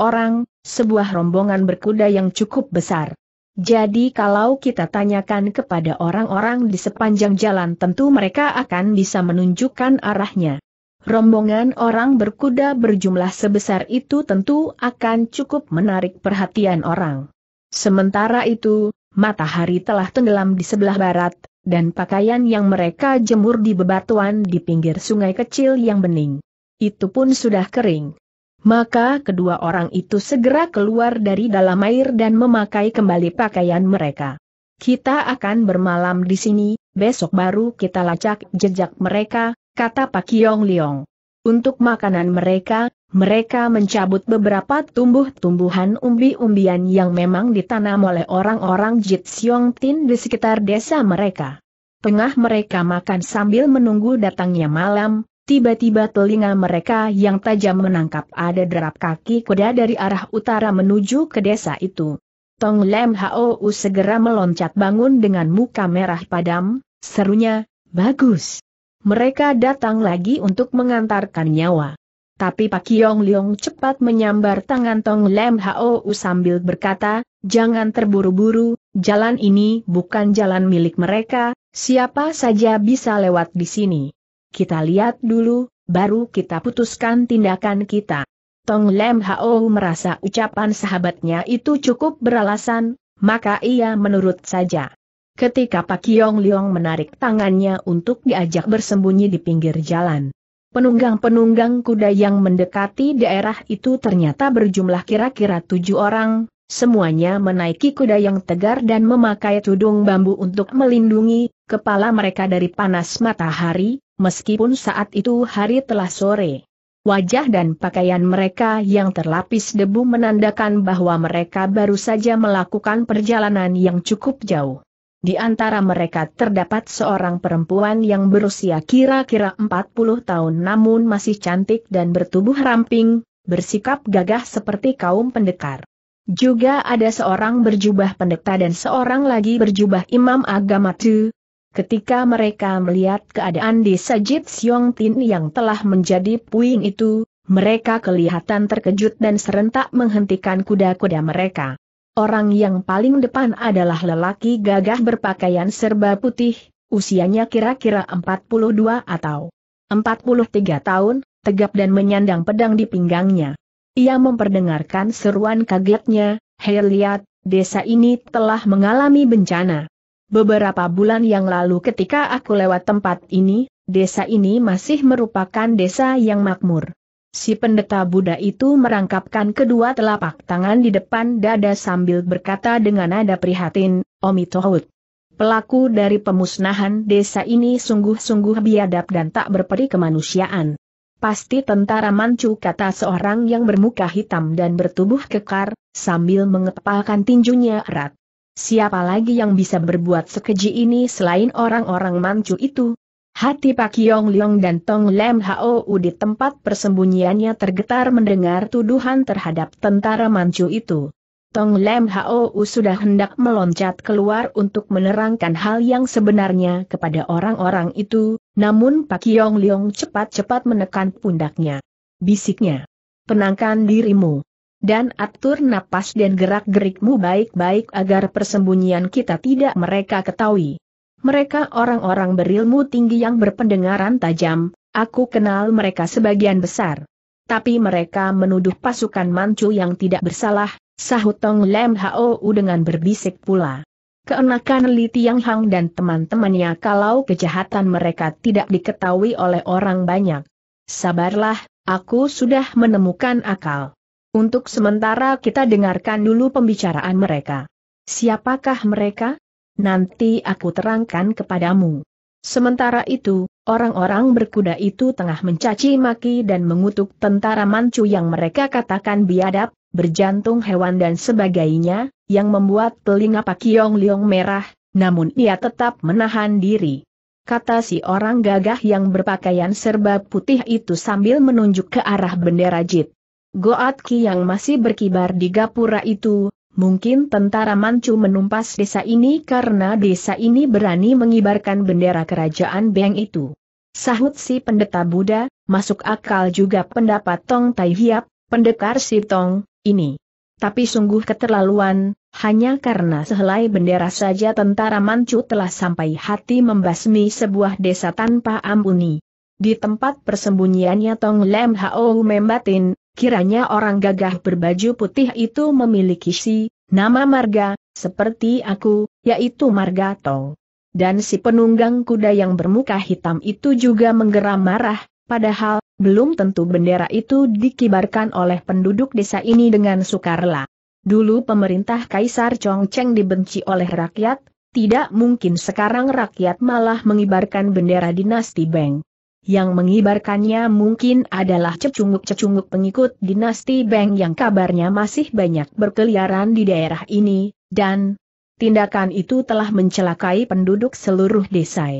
orang, sebuah rombongan berkuda yang cukup besar. Jadi kalau kita tanyakan kepada orang-orang di sepanjang jalan tentu mereka akan bisa menunjukkan arahnya. Rombongan orang berkuda berjumlah sebesar itu tentu akan cukup menarik perhatian orang. Sementara itu, matahari telah tenggelam di sebelah barat, dan pakaian yang mereka jemur di bebatuan di pinggir sungai kecil yang bening itu pun sudah kering. Maka kedua orang itu segera keluar dari dalam air dan memakai kembali pakaian mereka. Kita akan bermalam di sini, besok baru kita lacak jejak mereka, kata Pak Kiong Liong. Untuk makanan mereka, mereka mencabut beberapa tumbuh-tumbuhan umbi-umbian yang memang ditanam oleh orang-orang Jit Siong Tin di sekitar desa mereka. Tengah mereka makan sambil menunggu datangnya malam, tiba-tiba telinga mereka yang tajam menangkap ada derap kaki kuda dari arah utara menuju ke desa itu. Tong Lam Hau segera meloncat bangun dengan muka merah padam, serunya, bagus. Mereka datang lagi untuk mengantarkan nyawa. Tapi Pak Kiong Liong cepat menyambar tangan Tong Lam Hau sambil berkata, jangan terburu-buru, jalan ini bukan jalan milik mereka, siapa saja bisa lewat di sini. Kita lihat dulu, baru kita putuskan tindakan kita. Tong Lam Hau merasa ucapan sahabatnya itu cukup beralasan, maka ia menurut saja. Ketika Pak Kiong Liong menarik tangannya untuk diajak bersembunyi di pinggir jalan, penunggang-penunggang kuda yang mendekati daerah itu ternyata berjumlah kira-kira 7 orang, semuanya menaiki kuda yang tegar dan memakai tudung bambu untuk melindungi kepala mereka dari panas matahari, meskipun saat itu hari telah sore. Wajah dan pakaian mereka yang terlapis debu menandakan bahwa mereka baru saja melakukan perjalanan yang cukup jauh. Di antara mereka terdapat seorang perempuan yang berusia kira-kira 40 tahun namun masih cantik dan bertubuh ramping, bersikap gagah seperti kaum pendekar. Juga ada seorang berjubah pendeta dan seorang lagi berjubah imam agama Tu. Ketika mereka melihat keadaan desa Jit Siong Tin yang telah menjadi puing itu, mereka kelihatan terkejut dan serentak menghentikan kuda-kuda mereka. Orang yang paling depan adalah lelaki gagah berpakaian serba putih, usianya kira-kira 42 atau 43 tahun, tegap dan menyandang pedang di pinggangnya. Ia memperdengarkan seruan kagetnya, "Hei lihat, desa ini telah mengalami bencana. Beberapa bulan yang lalu ketika aku lewat tempat ini, desa ini masih merupakan desa yang makmur." Si pendeta Buddha itu merangkapkan kedua telapak tangan di depan dada sambil berkata dengan nada prihatin, "Omitohut. Pelaku dari pemusnahan desa ini sungguh-sungguh biadab dan tak berperi kemanusiaan." "Pasti tentara Manchu," kata seorang yang bermuka hitam dan bertubuh kekar, sambil mengepalkan tinjunya erat. "Siapa lagi yang bisa berbuat sekeji ini selain orang-orang Manchu itu?" Hati Pak Kiong Liong dan Tong Lam Hau di tempat persembunyiannya tergetar mendengar tuduhan terhadap tentara Manchu itu. Tong Lam Hau sudah hendak meloncat keluar untuk menerangkan hal yang sebenarnya kepada orang-orang itu, namun Pak Kiong Liong cepat-cepat menekan pundaknya. Bisiknya, "Tenangkan dirimu. Dan atur napas dan gerak-gerikmu baik-baik agar persembunyian kita tidak mereka ketahui. Mereka orang-orang berilmu tinggi yang berpendengaran tajam, aku kenal mereka sebagian besar. Tapi mereka menuduh pasukan Manchu yang tidak bersalah," sahut Tong Lam Hau dengan berbisik pula. "Keenakan Li Tiang Hong dan teman-temannya kalau kejahatan mereka tidak diketahui oleh orang banyak. Sabarlah, aku sudah menemukan akal. Untuk sementara kita dengarkan dulu pembicaraan mereka." "Siapakah mereka? Nanti aku terangkan kepadamu." Sementara itu, orang-orang berkuda itu tengah mencaci maki dan mengutuk tentara Manchu yang mereka katakan biadab, berjantung hewan dan sebagainya, yang membuat telinga Pak Kiong Liong merah, namun ia tetap menahan diri. Kata si orang gagah yang berpakaian serba putih itu sambil menunjuk ke arah bendera Jit Goat Ki yang masih berkibar di gapura itu, "Mungkin tentara Manchu menumpas desa ini karena desa ini berani mengibarkan bendera kerajaan Beng itu." Sahut si pendeta Buddha, "Masuk akal juga pendapat Tong Tai Hiap, pendekar si Tong ini. Tapi sungguh keterlaluan, hanya karena sehelai bendera saja tentara Manchu telah sampai hati membasmi sebuah desa tanpa ampuni." Di tempat persembunyiannya Tong Lam Hau membatin, kiranya orang gagah berbaju putih itu memiliki si nama marga, seperti aku, yaitu Marga Tong. Dan si penunggang kuda yang bermuka hitam itu juga menggeram marah, padahal belum tentu bendera itu dikibarkan oleh penduduk desa ini dengan sukarela. Dulu pemerintah Kaisar Chong Cheng dibenci oleh rakyat, tidak mungkin sekarang rakyat malah mengibarkan bendera dinasti Beng. Yang mengibarkannya mungkin adalah cecunguk-cecunguk pengikut dinasti Beng yang kabarnya masih banyak berkeliaran di daerah ini, dan tindakan itu telah mencelakai penduduk seluruh desa.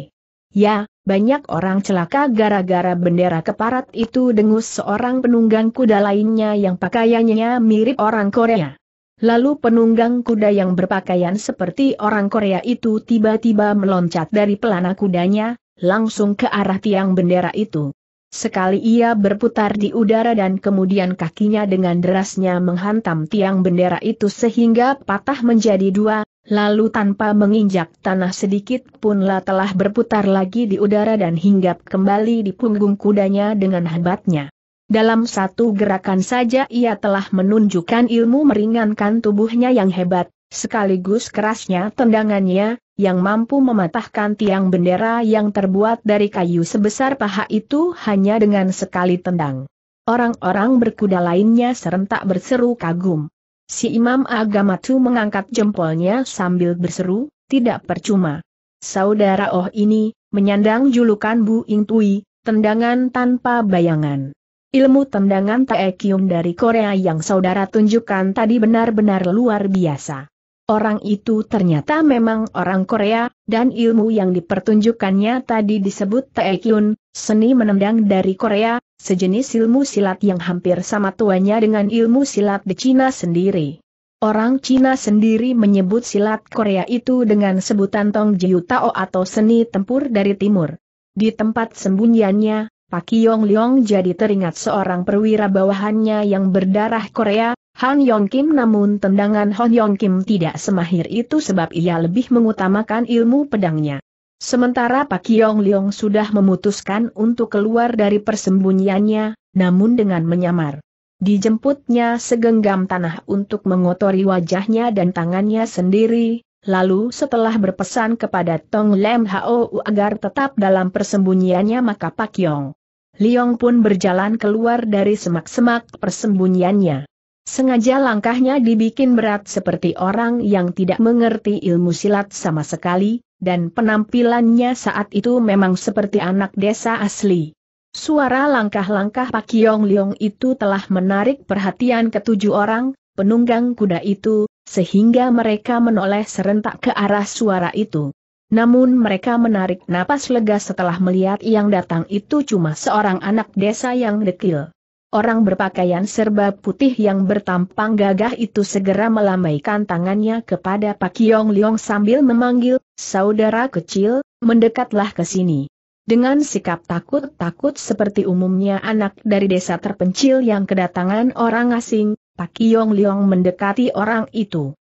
"Ya, banyak orang celaka gara-gara bendera keparat itu," dengus seorang penunggang kuda lainnya yang pakaiannya mirip orang Korea. Lalu penunggang kuda yang berpakaian seperti orang Korea itu tiba-tiba meloncat dari pelana kudanya, langsung ke arah tiang bendera itu. Sekali ia berputar di udara dan kemudian kakinya dengan derasnya menghantam tiang bendera itu sehingga patah menjadi dua, lalu tanpa menginjak tanah sedikit punlah telah berputar lagi di udara dan hinggap kembali di punggung kudanya dengan hebatnya. Dalam satu gerakan saja ia telah menunjukkan ilmu meringankan tubuhnya yang hebat, sekaligus kerasnya tendangannya, yang mampu mematahkan tiang bendera yang terbuat dari kayu sebesar paha itu hanya dengan sekali tendang. Orang-orang berkuda lainnya serentak berseru kagum. Si imam agama Chu mengangkat jempolnya sambil berseru, "Tidak percuma. Saudara Oh ini, menyandang julukan Bu Ing Tui, tendangan tanpa bayangan. Ilmu tendangan Taekyum dari Korea yang saudara tunjukkan tadi benar-benar luar biasa. Orang itu ternyata memang orang Korea, dan ilmu yang dipertunjukkannya tadi disebut Taekyun, seni menendang dari Korea, sejenis ilmu silat yang hampir sama tuanya dengan ilmu silat di Cina sendiri. Orang Cina sendiri menyebut silat Korea itu dengan sebutan Tong Jiu Tao atau seni tempur dari timur." Di tempat sembunyiannya, Pak Kiong Liong jadi teringat seorang perwira bawahannya yang berdarah Korea, Han Yong Kim, namun tendangan Han Yong Kim tidak semahir itu sebab ia lebih mengutamakan ilmu pedangnya. Sementara Pak Kiong Liong sudah memutuskan untuk keluar dari persembunyiannya, namun dengan menyamar. Dijemputnya segenggam tanah untuk mengotori wajahnya dan tangannya sendiri, lalu setelah berpesan kepada Tong Lam Hau agar tetap dalam persembunyiannya, maka Pak Kiong Liong pun berjalan keluar dari semak-semak persembunyiannya. Sengaja langkahnya dibikin berat seperti orang yang tidak mengerti ilmu silat sama sekali, dan penampilannya saat itu memang seperti anak desa asli. Suara langkah-langkah Pak Kiong Liong itu telah menarik perhatian ketujuh orang penunggang kuda itu, sehingga mereka menoleh serentak ke arah suara itu. Namun mereka menarik napas lega setelah melihat yang datang itu cuma seorang anak desa yang dekil. Orang berpakaian serba putih yang bertampang gagah itu segera melambaikan tangannya kepada Pak Kiong Liong sambil memanggil, "Saudara kecil, mendekatlah ke sini." Dengan sikap takut-takut seperti umumnya anak dari desa terpencil yang kedatangan orang asing, Pak Kiong Liong mendekati orang itu.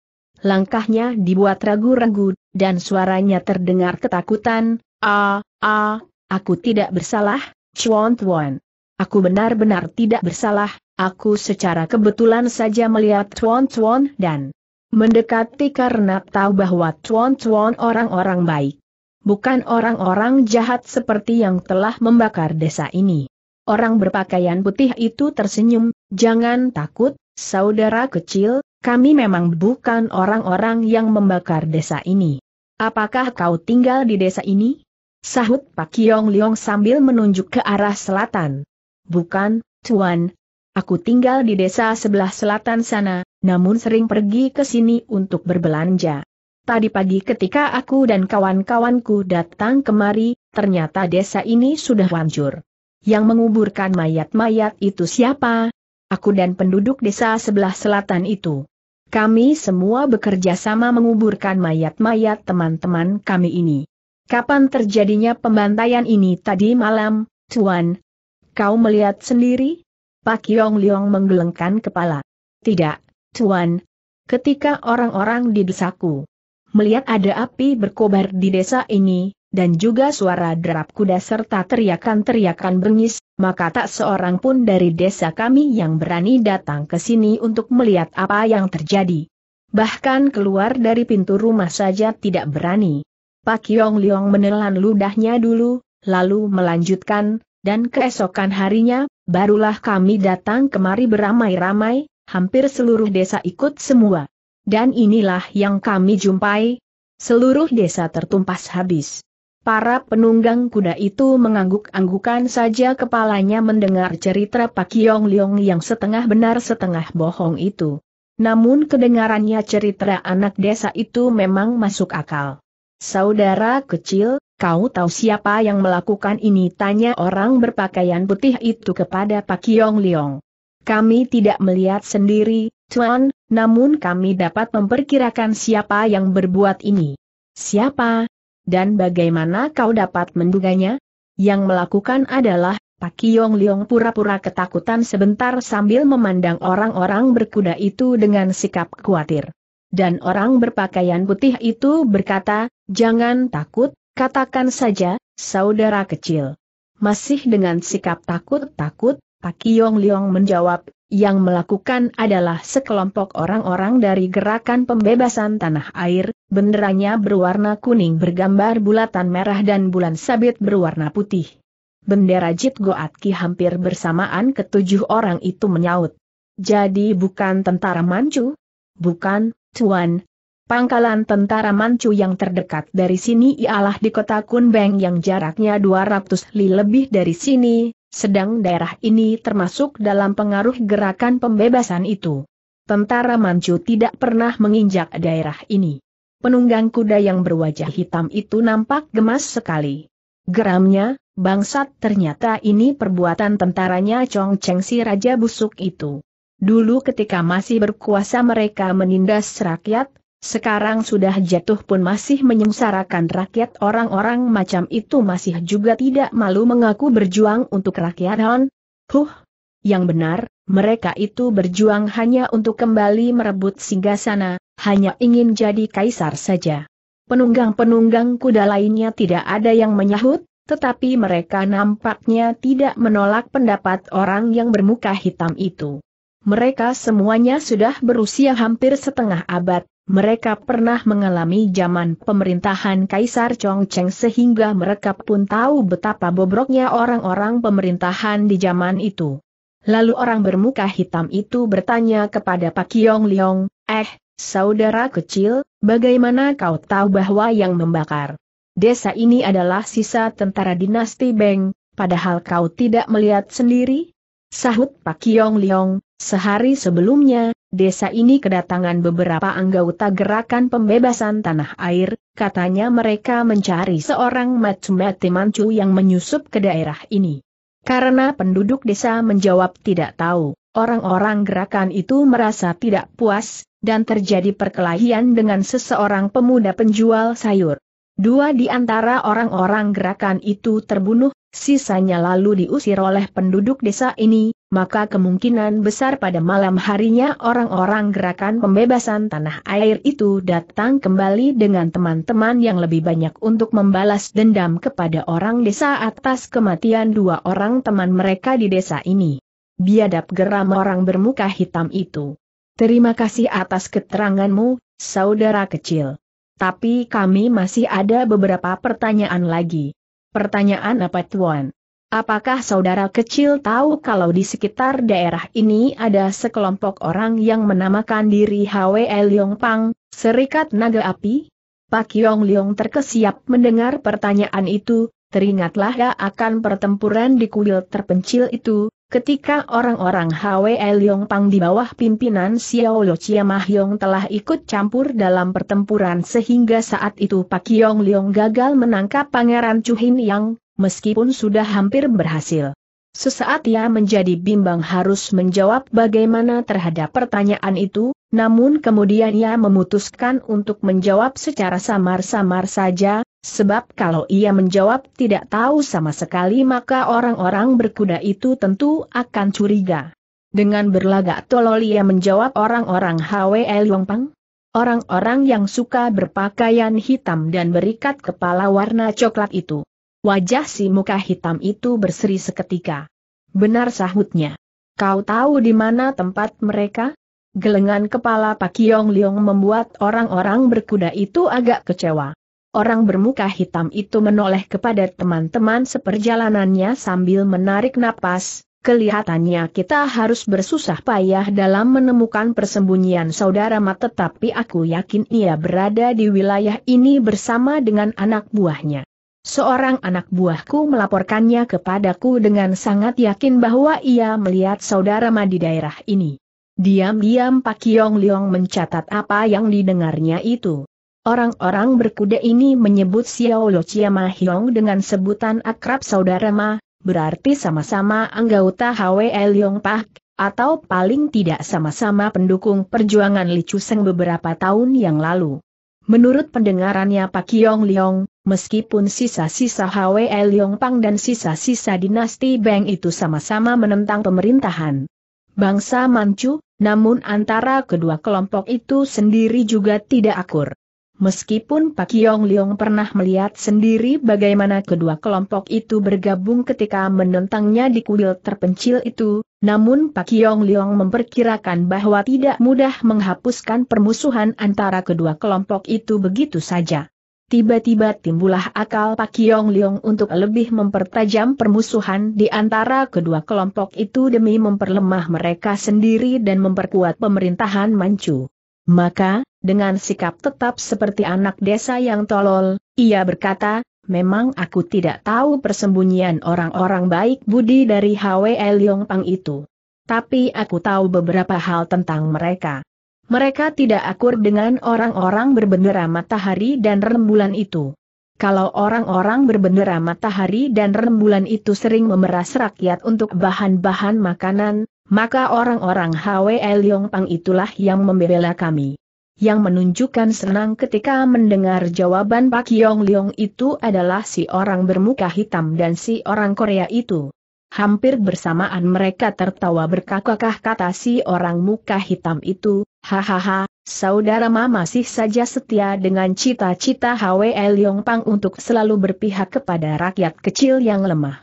Langkahnya dibuat ragu-ragu, dan suaranya terdengar ketakutan, "Aku tidak bersalah, Chuan Tuan. Aku benar-benar tidak bersalah, aku secara kebetulan saja melihat Chuan Chuan dan mendekati karena tahu bahwa Chuan Chuan orang-orang baik. Bukan orang-orang jahat seperti yang telah membakar desa ini." Orang berpakaian putih itu tersenyum, "Jangan takut, saudara kecil, kami memang bukan orang-orang yang membakar desa ini." "Apakah kau tinggal di desa ini?" sahut Pak Kiong Liong sambil menunjuk ke arah selatan. "Bukan, Tuan. Aku tinggal di desa sebelah selatan sana, namun sering pergi ke sini untuk berbelanja. Tadi pagi ketika aku dan kawan-kawanku datang kemari, ternyata desa ini sudah hancur. Yang menguburkan mayat-mayat itu siapa? Aku dan penduduk desa sebelah selatan itu. Kami semua bekerja sama menguburkan mayat-mayat teman-teman kami ini." "Kapan terjadinya pembantaian ini?" "Tadi malam, Tuan. Kau melihat sendiri?" Pak Kiong Liong menggelengkan kepala. "Tidak, Tuan. Ketika orang-orang di desaku melihat ada api berkobar di desa ini, dan juga suara derap kuda serta teriakan-teriakan bengis, maka tak seorang pun dari desa kami yang berani datang ke sini untuk melihat apa yang terjadi. Bahkan keluar dari pintu rumah saja tidak berani." Pak Kiong Liong menelan ludahnya dulu, lalu melanjutkan, "Dan keesokan harinya, barulah kami datang kemari beramai-ramai, hampir seluruh desa ikut semua. Dan inilah yang kami jumpai, seluruh desa tertumpas habis." Para penunggang kuda itu mengangguk-anggukan saja kepalanya mendengar cerita Pak Kiong Liong yang setengah benar setengah bohong itu. Namun kedengarannya cerita anak desa itu memang masuk akal. "Saudara kecil, kau tahu siapa yang melakukan ini?" tanya orang berpakaian putih itu kepada Pak Kiong Liong. "Kami tidak melihat sendiri, Tuan, namun kami dapat memperkirakan siapa yang berbuat ini." "Siapa? Dan bagaimana kau dapat menduganya?" "Yang melakukan adalah..." Pak Kiong Liong pura-pura ketakutan sebentar sambil memandang orang-orang berkuda itu dengan sikap khawatir. Dan orang berpakaian putih itu berkata, "Jangan takut. Katakan saja, saudara kecil." Masih dengan sikap takut-takut, Pak Kiong Liong menjawab, "Yang melakukan adalah sekelompok orang-orang dari gerakan pembebasan tanah air, benderanya berwarna kuning bergambar bulatan merah dan bulan sabit berwarna putih." Bendera Jit Goat Ki hampir bersamaan ketujuh orang itu menyaut, "Jadi bukan tentara Manchu?" "Bukan, Tuan. Pangkalan tentara Manchu yang terdekat dari sini ialah di kota Kunbeng yang jaraknya 200 li lebih dari sini, sedang daerah ini termasuk dalam pengaruh gerakan pembebasan itu. Tentara Manchu tidak pernah menginjak daerah ini." Penunggang kuda yang berwajah hitam itu nampak gemas sekali. Geramnya, "Bangsat, ternyata ini perbuatan tentaranya Chong Cheng si raja busuk itu. Dulu ketika masih berkuasa mereka menindas rakyat, sekarang sudah jatuh pun masih menyengsarakan rakyat. Orang-orang macam itu masih juga tidak malu mengaku berjuang untuk rakyat Han. Yang benar, Mereka itu berjuang hanya untuk kembali merebut singgasana, hanya ingin jadi kaisar saja. Penunggang-penunggang kuda lainnya tidak ada yang menyahut, tetapi mereka nampaknya tidak menolak pendapat orang yang bermuka hitam itu. Mereka semuanya sudah berusia hampir setengah abad, mereka pernah mengalami zaman pemerintahan Kaisar Chong Cheng sehingga mereka pun tahu betapa bobroknya orang-orang pemerintahan di zaman itu. Lalu orang bermuka hitam itu bertanya kepada Pak Kiong Liong, saudara kecil, bagaimana kau tahu bahwa yang membakar desa ini adalah sisa tentara dinasti Beng, padahal kau tidak melihat sendiri? Sahut Pak Kiong Liong, sehari sebelumnya, desa ini kedatangan beberapa anggota gerakan pembebasan tanah air, katanya mereka mencari seorang mati mancu yang menyusup ke daerah ini. Karena penduduk desa menjawab tidak tahu, orang-orang gerakan itu merasa tidak puas, dan terjadi perkelahian dengan seseorang pemuda penjual sayur. Dua di antara orang-orang gerakan itu terbunuh, sisanya lalu diusir oleh penduduk desa ini, maka kemungkinan besar pada malam harinya orang-orang gerakan pembebasan tanah air itu datang kembali dengan teman-teman yang lebih banyak untuk membalas dendam kepada orang desa atas kematian dua orang teman mereka di desa ini. Biadab, geram orang bermuka hitam itu. Terima kasih atas keteranganmu, saudara kecil. Tapi kami masih ada beberapa pertanyaan lagi. Pertanyaan apa, Tuan? Apakah saudara kecil tahu kalau di sekitar daerah ini ada sekelompok orang yang menamakan diri HWL Liong Pang, Serikat Naga Api? Pak Kiong Liong terkesiap mendengar pertanyaan itu, teringatlah akan pertempuran di kuil terpencil itu. Ketika orang-orang HWL Liong Pang di bawah pimpinan Xiao Lo Chia Mahyong telah ikut campur dalam pertempuran sehingga saat itu Pak Kiong Liong gagal menangkap Pangeran Chu Hin Yang, meskipun sudah hampir berhasil. Sesaat ia menjadi bimbang harus menjawab bagaimana terhadap pertanyaan itu, namun kemudian ia memutuskan untuk menjawab secara samar-samar saja, sebab kalau ia menjawab tidak tahu sama sekali maka orang-orang berkuda itu tentu akan curiga. Dengan berlagak tolol ia menjawab orang-orang HWL Liong Pang. Orang-orang yang suka berpakaian hitam dan berikat kepala warna coklat itu. Wajah si muka hitam itu berseri seketika. Benar, sahutnya. Kau tahu di mana tempat mereka? Gelengan kepala Pak Kiong Liong membuat orang-orang berkuda itu agak kecewa. Orang bermuka hitam itu menoleh kepada teman-teman seperjalanannya sambil menarik napas, kelihatannya kita harus bersusah payah dalam menemukan persembunyian saudara mata, tetapi aku yakin ia berada di wilayah ini bersama dengan anak buahnya. Seorang anak buahku melaporkannya kepadaku dengan sangat yakin bahwa ia melihat saudara Ma di daerah ini. Diam-diam Pak Kiong Liong mencatat apa yang didengarnya itu. Orang-orang berkuda ini menyebut Xiao Lo Chia Mahyong dengan sebutan akrab saudara Ma, berarti sama-sama anggota HWL Liong Pang, atau paling tidak sama-sama pendukung perjuangan Li Chuseng beberapa tahun yang lalu. Menurut pendengarannya Pak Kiong Liong, meskipun sisa-sisa HWL Liong Pang dan sisa-sisa dinasti Beng itu sama-sama menentang pemerintahan bangsa Manchu, namun antara kedua kelompok itu sendiri juga tidak akur. Meskipun Pak Kiong Liong pernah melihat sendiri bagaimana kedua kelompok itu bergabung ketika menentangnya di kuil terpencil itu, namun Pak Kiong Liong memperkirakan bahwa tidak mudah menghapuskan permusuhan antara kedua kelompok itu begitu saja. Tiba-tiba timbullah akal Pak Kiong Liong untuk lebih mempertajam permusuhan di antara kedua kelompok itu demi memperlemah mereka sendiri dan memperkuat pemerintahan Manchu. Maka, dengan sikap tetap seperti anak desa yang tolol, ia berkata, memang aku tidak tahu persembunyian orang-orang baik budi dari HWL Liong Pang itu. Tapi aku tahu beberapa hal tentang mereka. Mereka tidak akur dengan orang-orang berbendera matahari dan rembulan itu. Kalau orang-orang berbendera matahari dan rembulan itu sering memeras rakyat untuk bahan-bahan makanan, maka orang-orang HWL Liong Pang itulah yang membela kami. Yang menunjukkan senang ketika mendengar jawaban Pak Kiong Liong itu adalah si orang bermuka hitam dan si orang Korea itu. Hampir bersamaan mereka tertawa berkakakah, kata si orang muka hitam itu, hahaha, saudara Ma masih saja setia dengan cita-cita HWL Yong Pang untuk selalu berpihak kepada rakyat kecil yang lemah.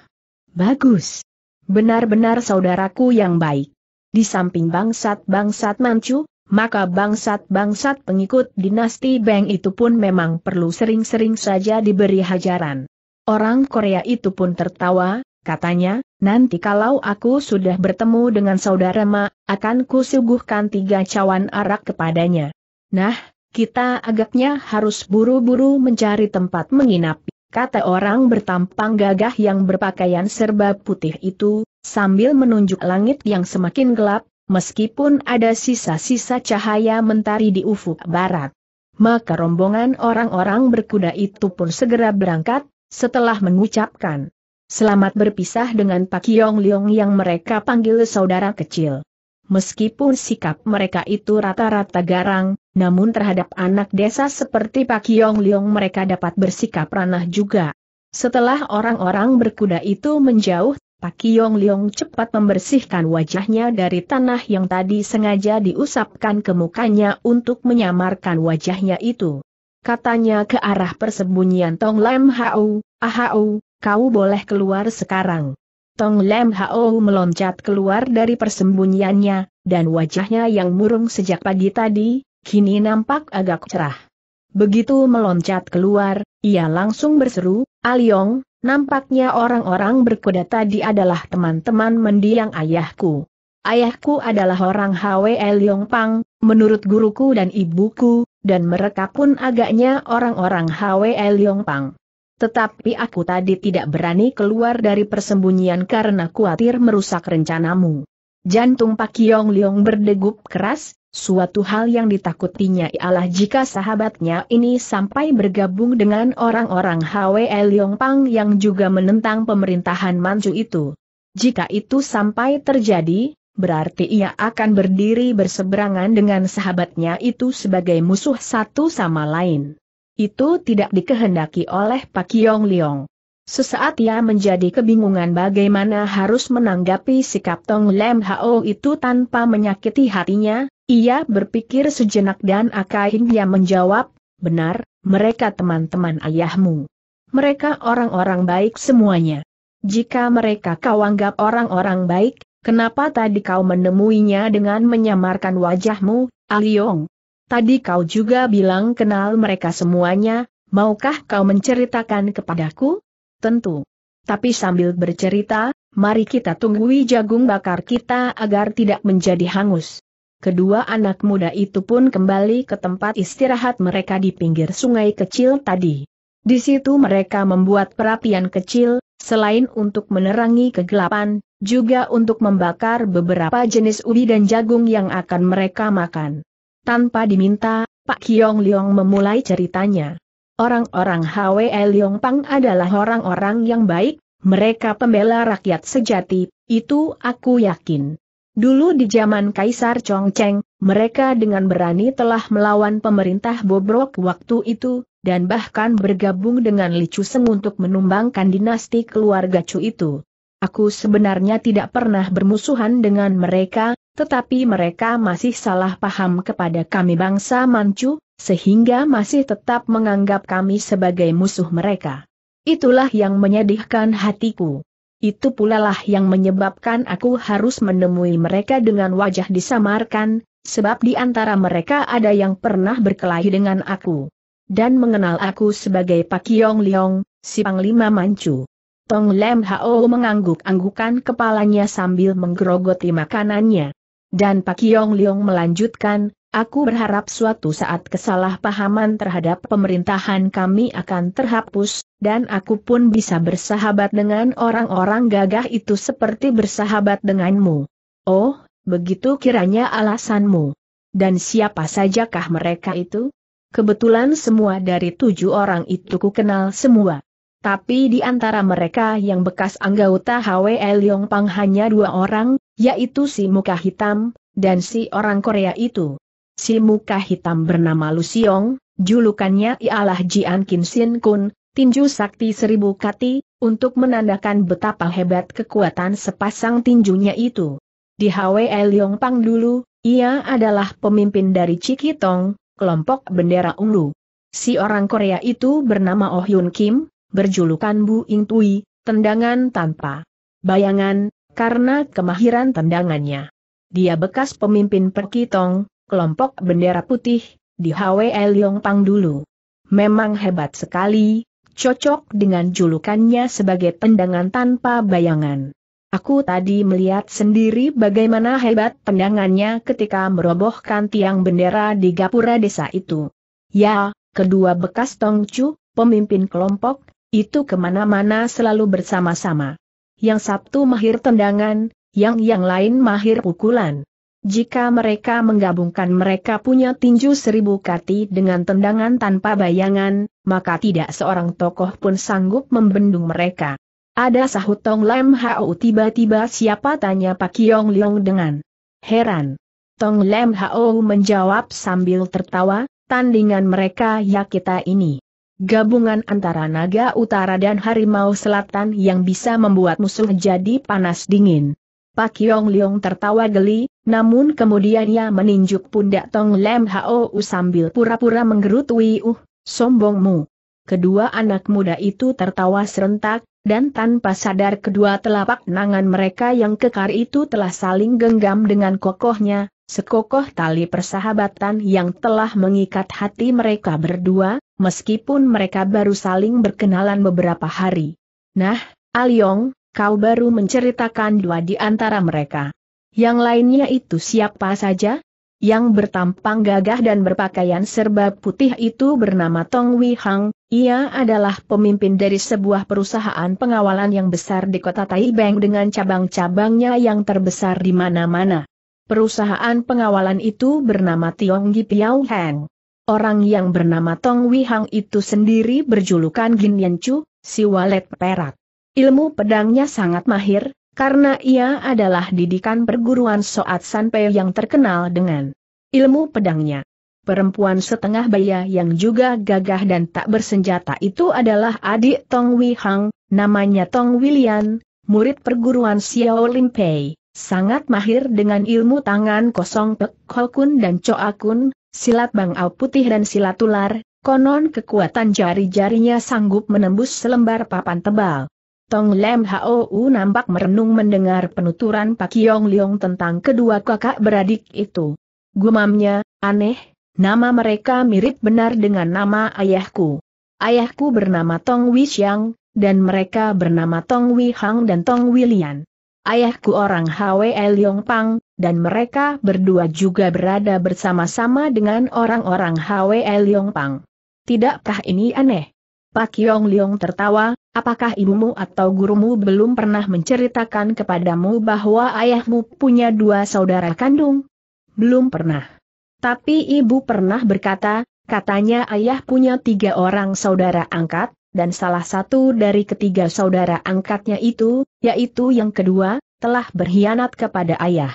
Bagus. Benar-benar saudaraku yang baik. Di samping bangsat-bangsat Manchu, maka bangsat-bangsat pengikut dinasti Beng itu pun memang perlu sering-sering saja diberi hajaran. Orang Korea itu pun tertawa. Katanya, nanti kalau aku sudah bertemu dengan saudara Ma, akan kusuguhkan 3 cawan arak kepadanya. Nah, kita agaknya harus buru-buru mencari tempat menginap, kata orang bertampang gagah yang berpakaian serba putih itu, sambil menunjuk langit yang semakin gelap, meskipun ada sisa-sisa cahaya mentari di ufuk barat. Maka rombongan orang-orang berkuda itu pun segera berangkat, setelah mengucapkan selamat berpisah dengan Pak Kiong Liong yang mereka panggil saudara kecil. Meskipun sikap mereka itu rata-rata garang, namun terhadap anak desa seperti Pak Kiong Liong mereka dapat bersikap ranah juga. Setelah orang-orang berkuda itu menjauh, Pak Kiong Liong cepat membersihkan wajahnya dari tanah yang tadi sengaja diusapkan ke mukanya untuk menyamarkan wajahnya itu. Katanya ke arah persembunyian Tong Lam Hau, ahau. Kau boleh keluar sekarang. Tong Lam Hau meloncat keluar dari persembunyiannya, dan wajahnya yang murung sejak pagi tadi, kini nampak agak cerah. Begitu meloncat keluar, ia langsung berseru, Aliong, nampaknya orang-orang berkuda tadi adalah teman-teman mendiang ayahku. Ayahku adalah orang HWL Yong Pang, menurut guruku dan ibuku, dan mereka pun agaknya orang-orang HWL Yong Pang. Tetapi aku tadi tidak berani keluar dari persembunyian karena khawatir merusak rencanamu. Jantung Pak Kiong Liong berdegup keras, suatu hal yang ditakutinya ialah jika sahabatnya ini sampai bergabung dengan orang-orang HWL Yong Pang yang juga menentang pemerintahan Manchu itu. Jika itu sampai terjadi, berarti ia akan berdiri berseberangan dengan sahabatnya itu sebagai musuh satu sama lain. Itu tidak dikehendaki oleh Pak Kiong Liong. Sesaat ia menjadi kebingungan bagaimana harus menanggapi sikap Tong Lam Hau itu tanpa menyakiti hatinya, ia berpikir sejenak dan akhirnya menjawab, benar, mereka teman-teman ayahmu. Mereka orang-orang baik semuanya. Jika mereka kau anggap orang-orang baik, kenapa tadi kau menemuinya dengan menyamarkan wajahmu, Aliong? Tadi kau juga bilang kenal mereka semuanya, maukah kau menceritakan kepadaku? Tentu. Tapi sambil bercerita, mari kita tunggui jagung bakar kita agar tidak menjadi hangus. Kedua anak muda itu pun kembali ke tempat istirahat mereka di pinggir sungai kecil tadi. Di situ mereka membuat perapian kecil, selain untuk menerangi kegelapan, juga untuk membakar beberapa jenis ubi dan jagung yang akan mereka makan. Tanpa diminta, Pak Kiong Liong memulai ceritanya. Orang-orang HWL Yong Pang adalah orang-orang yang baik, mereka pembela rakyat sejati, itu aku yakin. Dulu di zaman Kaisar Chong Cheng, mereka dengan berani telah melawan pemerintah bobrok waktu itu, dan bahkan bergabung dengan Li Tiang Hong untuk menumbangkan dinasti keluarga Chu itu. Aku sebenarnya tidak pernah bermusuhan dengan mereka, tetapi mereka masih salah paham kepada kami bangsa Manchu, sehingga masih tetap menganggap kami sebagai musuh mereka. Itulah yang menyedihkan hatiku. Itu pula lah yang menyebabkan aku harus menemui mereka dengan wajah disamarkan, sebab di antara mereka ada yang pernah berkelahi dengan aku dan mengenal aku sebagai Pak Kiong Liong, si Panglima Manchu. Tong Lam Hau mengangguk-anggukan kepalanya sambil menggerogoti makanannya. Dan Pak Kiong Liong melanjutkan, aku berharap suatu saat kesalahpahaman terhadap pemerintahan kami akan terhapus, dan aku pun bisa bersahabat dengan orang-orang gagah itu seperti bersahabat denganmu. Oh, begitu kiranya alasanmu. Dan siapa sajakah mereka itu? Kebetulan semua dari 7 orang itu ku kenal semua. Tapi di antara mereka yang bekas anggota HWL Yong Pang hanya 2 orang, yaitu si muka hitam, dan si orang Korea itu. Si muka hitam bernama Lu Siong, julukannya ialah Jian Kin Sin Kun, tinju sakti 1000 kati, untuk menandakan betapa hebat kekuatan sepasang tinjunya itu. Di HWL Liong Pang dulu, ia adalah pemimpin dari Cikitong, kelompok bendera ungu. Si orang Korea itu bernama Oh Yun Kim, berjulukan Bu Ing Tui, tendangan tanpa bayangan, karena kemahiran tendangannya. Dia bekas pemimpin Perkitong, kelompok bendera putih, di HWL Liong Pang dulu. Memang hebat sekali, cocok dengan julukannya sebagai tendangan tanpa bayangan. Aku tadi melihat sendiri bagaimana hebat tendangannya ketika merobohkan tiang bendera di gapura desa itu. Ya, kedua bekas Tong Chu, pemimpin kelompok, itu kemana-mana selalu bersama-sama. Yang satu mahir tendangan, yang lain mahir pukulan. Jika mereka menggabungkan mereka punya tinju 1000 kati dengan tendangan tanpa bayangan, maka tidak seorang tokoh pun sanggup membendung mereka. Ada sahut Tong Lam Hau. Tiba-tiba siapa, tanya Pak Kiong Liong dengan heran. Tong Lam Hau menjawab sambil tertawa, tandingan mereka ya kita ini. Gabungan antara naga utara dan harimau selatan yang bisa membuat musuh jadi panas dingin. Pak Kiong Liong tertawa geli, namun kemudian ia meninjuk pundak Tong Lam Hau sambil pura-pura menggerutui, sombongmu. Kedua anak muda itu tertawa serentak, dan tanpa sadar kedua telapak tangan mereka yang kekar itu telah saling genggam dengan kokohnya, sekokoh tali persahabatan yang telah mengikat hati mereka berdua, meskipun mereka baru saling berkenalan beberapa hari. Nah, Aliong, kau baru menceritakan dua di antara mereka. Yang lainnya itu siapa saja? Yang bertampang gagah dan berpakaian serba putih itu bernama Tong Wi Hang. Ia adalah pemimpin dari sebuah perusahaan pengawalan yang besar di kota Taibeng dengan cabang-cabangnya yang terbesar di mana-mana. Perusahaan pengawalan itu bernama Tiong Gipiao Hang. Orang yang bernama Tong Wi Hang itu sendiri berjulukan Gin Yan Chu, si walet perak. Ilmu pedangnya sangat mahir, karena ia adalah didikan perguruan Soat Sanpei yang terkenal dengan ilmu pedangnya. Perempuan setengah baya yang juga gagah dan tak bersenjata itu adalah adik Tong Wi Hang, namanya Tong William, murid perguruan Shaolin Pai, sangat mahir dengan ilmu tangan kosong Pek Hokun dan Coakun, silat bangau putih dan silat ular, konon kekuatan jari-jarinya sanggup menembus selembar papan tebal. Tong Lam Hau nampak merenung mendengar penuturan Pak Kiong Liong tentang kedua kakak beradik itu. Gumamnya, aneh, nama mereka mirip benar dengan nama ayahku. Ayahku bernama Tong Wi Xiang, dan mereka bernama Tong Wi Hang dan Tong William. Ayahku orang HWL Liong Pang, dan mereka berdua juga berada bersama-sama dengan orang-orang HWL Liong Pang. Tidakkah ini aneh? Pak Kiong Liong tertawa, apakah ibumu atau gurumu belum pernah menceritakan kepadamu bahwa ayahmu punya dua saudara kandung? Belum pernah. Tapi ibu pernah berkata, katanya ayah punya 3 orang saudara angkat, dan salah satu dari ketiga saudara angkatnya itu, yaitu yang kedua, telah berkhianat kepada ayah.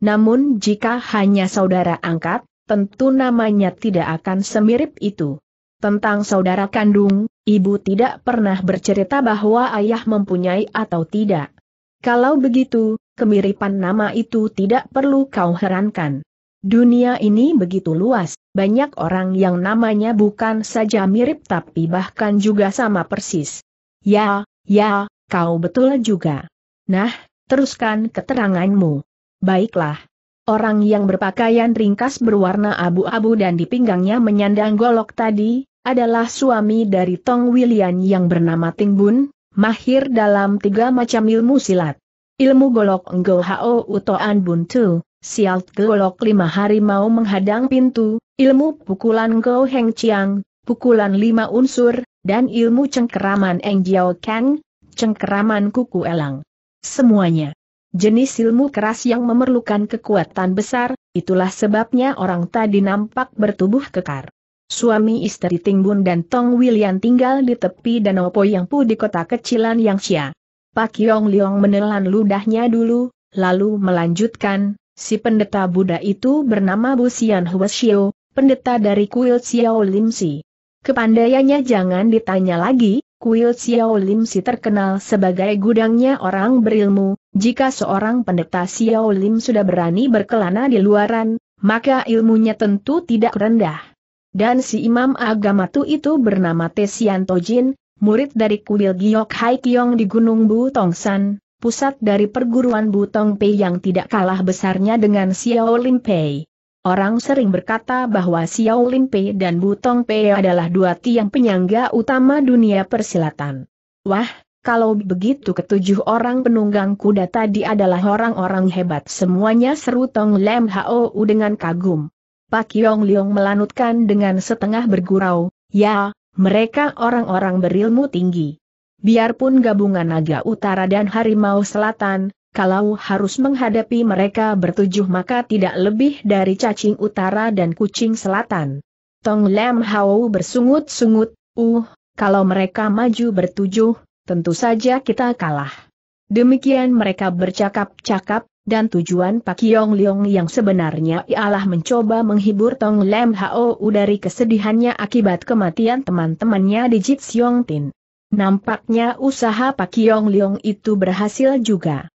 Namun jika hanya saudara angkat, tentu namanya tidak akan semirip itu. Tentang saudara kandung, ibu tidak pernah bercerita bahwa ayah mempunyai atau tidak. Kalau begitu, kemiripan nama itu tidak perlu kau herankan. Dunia ini begitu luas, banyak orang yang namanya bukan saja mirip tapi bahkan juga sama persis. Ya, kau betul juga. Nah, teruskan keteranganmu. Baiklah. Orang yang berpakaian ringkas berwarna abu-abu dan di pinggangnya menyandang golok tadi adalah suami dari Tong William yang bernama Ting Bun, mahir dalam 3 macam ilmu silat. Ilmu golok Ngo Hao Utoan Bun Tu, silat golok 5 harimau menghadang pintu, ilmu pukulan Ngo Heng Ciang, pukulan 5 unsur, dan ilmu cengkeraman Eng Jiao Kang, cengkeraman kuku elang. Semuanya jenis ilmu keras yang memerlukan kekuatan besar, itulah sebabnya orang tadi nampak bertubuh kekar. Suami istri Ting Bun dan Tong William tinggal di tepi danau Poyangpu di kota kecilan Yangxia. Pak Kiong Liong menelan ludahnya dulu, lalu melanjutkan, si pendeta Buddha itu bernama Bu Xian Hwasio, pendeta dari Kuil Shaolin Si. Kepandaiannya jangan ditanya lagi, Kuil Shaolin Si terkenal sebagai gudangnya orang berilmu. Jika seorang pendeta Shaolin sudah berani berkelana di luaran, maka ilmunya tentu tidak rendah. Dan si imam agama tu itu bernama Te Sian Tojin, murid dari Kuil Giok Hai Kiong di Gunung Butong San, pusat dari perguruan Butong Pai yang tidak kalah besarnya dengan Shaolin Pai. Orang sering berkata bahwa Shaolin Pai dan Butong Pai adalah dua tiang penyangga utama dunia persilatan. Wah, kalau begitu ketujuh orang penunggang kuda tadi adalah orang-orang hebat semuanya, seru Tong Lam Hau dengan kagum. Pak Kiong Liong melanutkan dengan setengah bergurau, ya, mereka orang-orang berilmu tinggi. Biarpun gabungan naga utara dan harimau selatan, kalau harus menghadapi mereka bertujuh maka tidak lebih dari cacing utara dan kucing selatan. Tong Lam Hau bersungut-sungut, kalau mereka maju bertujuh, tentu saja kita kalah. Demikian mereka bercakap-cakap, dan tujuan Pak Kiong Liong yang sebenarnya ialah mencoba menghibur Tong Lam Hau dari kesedihannya akibat kematian teman-temannya di Jit Siong Tin. Nampaknya usaha Pak Kiong Liong itu berhasil juga.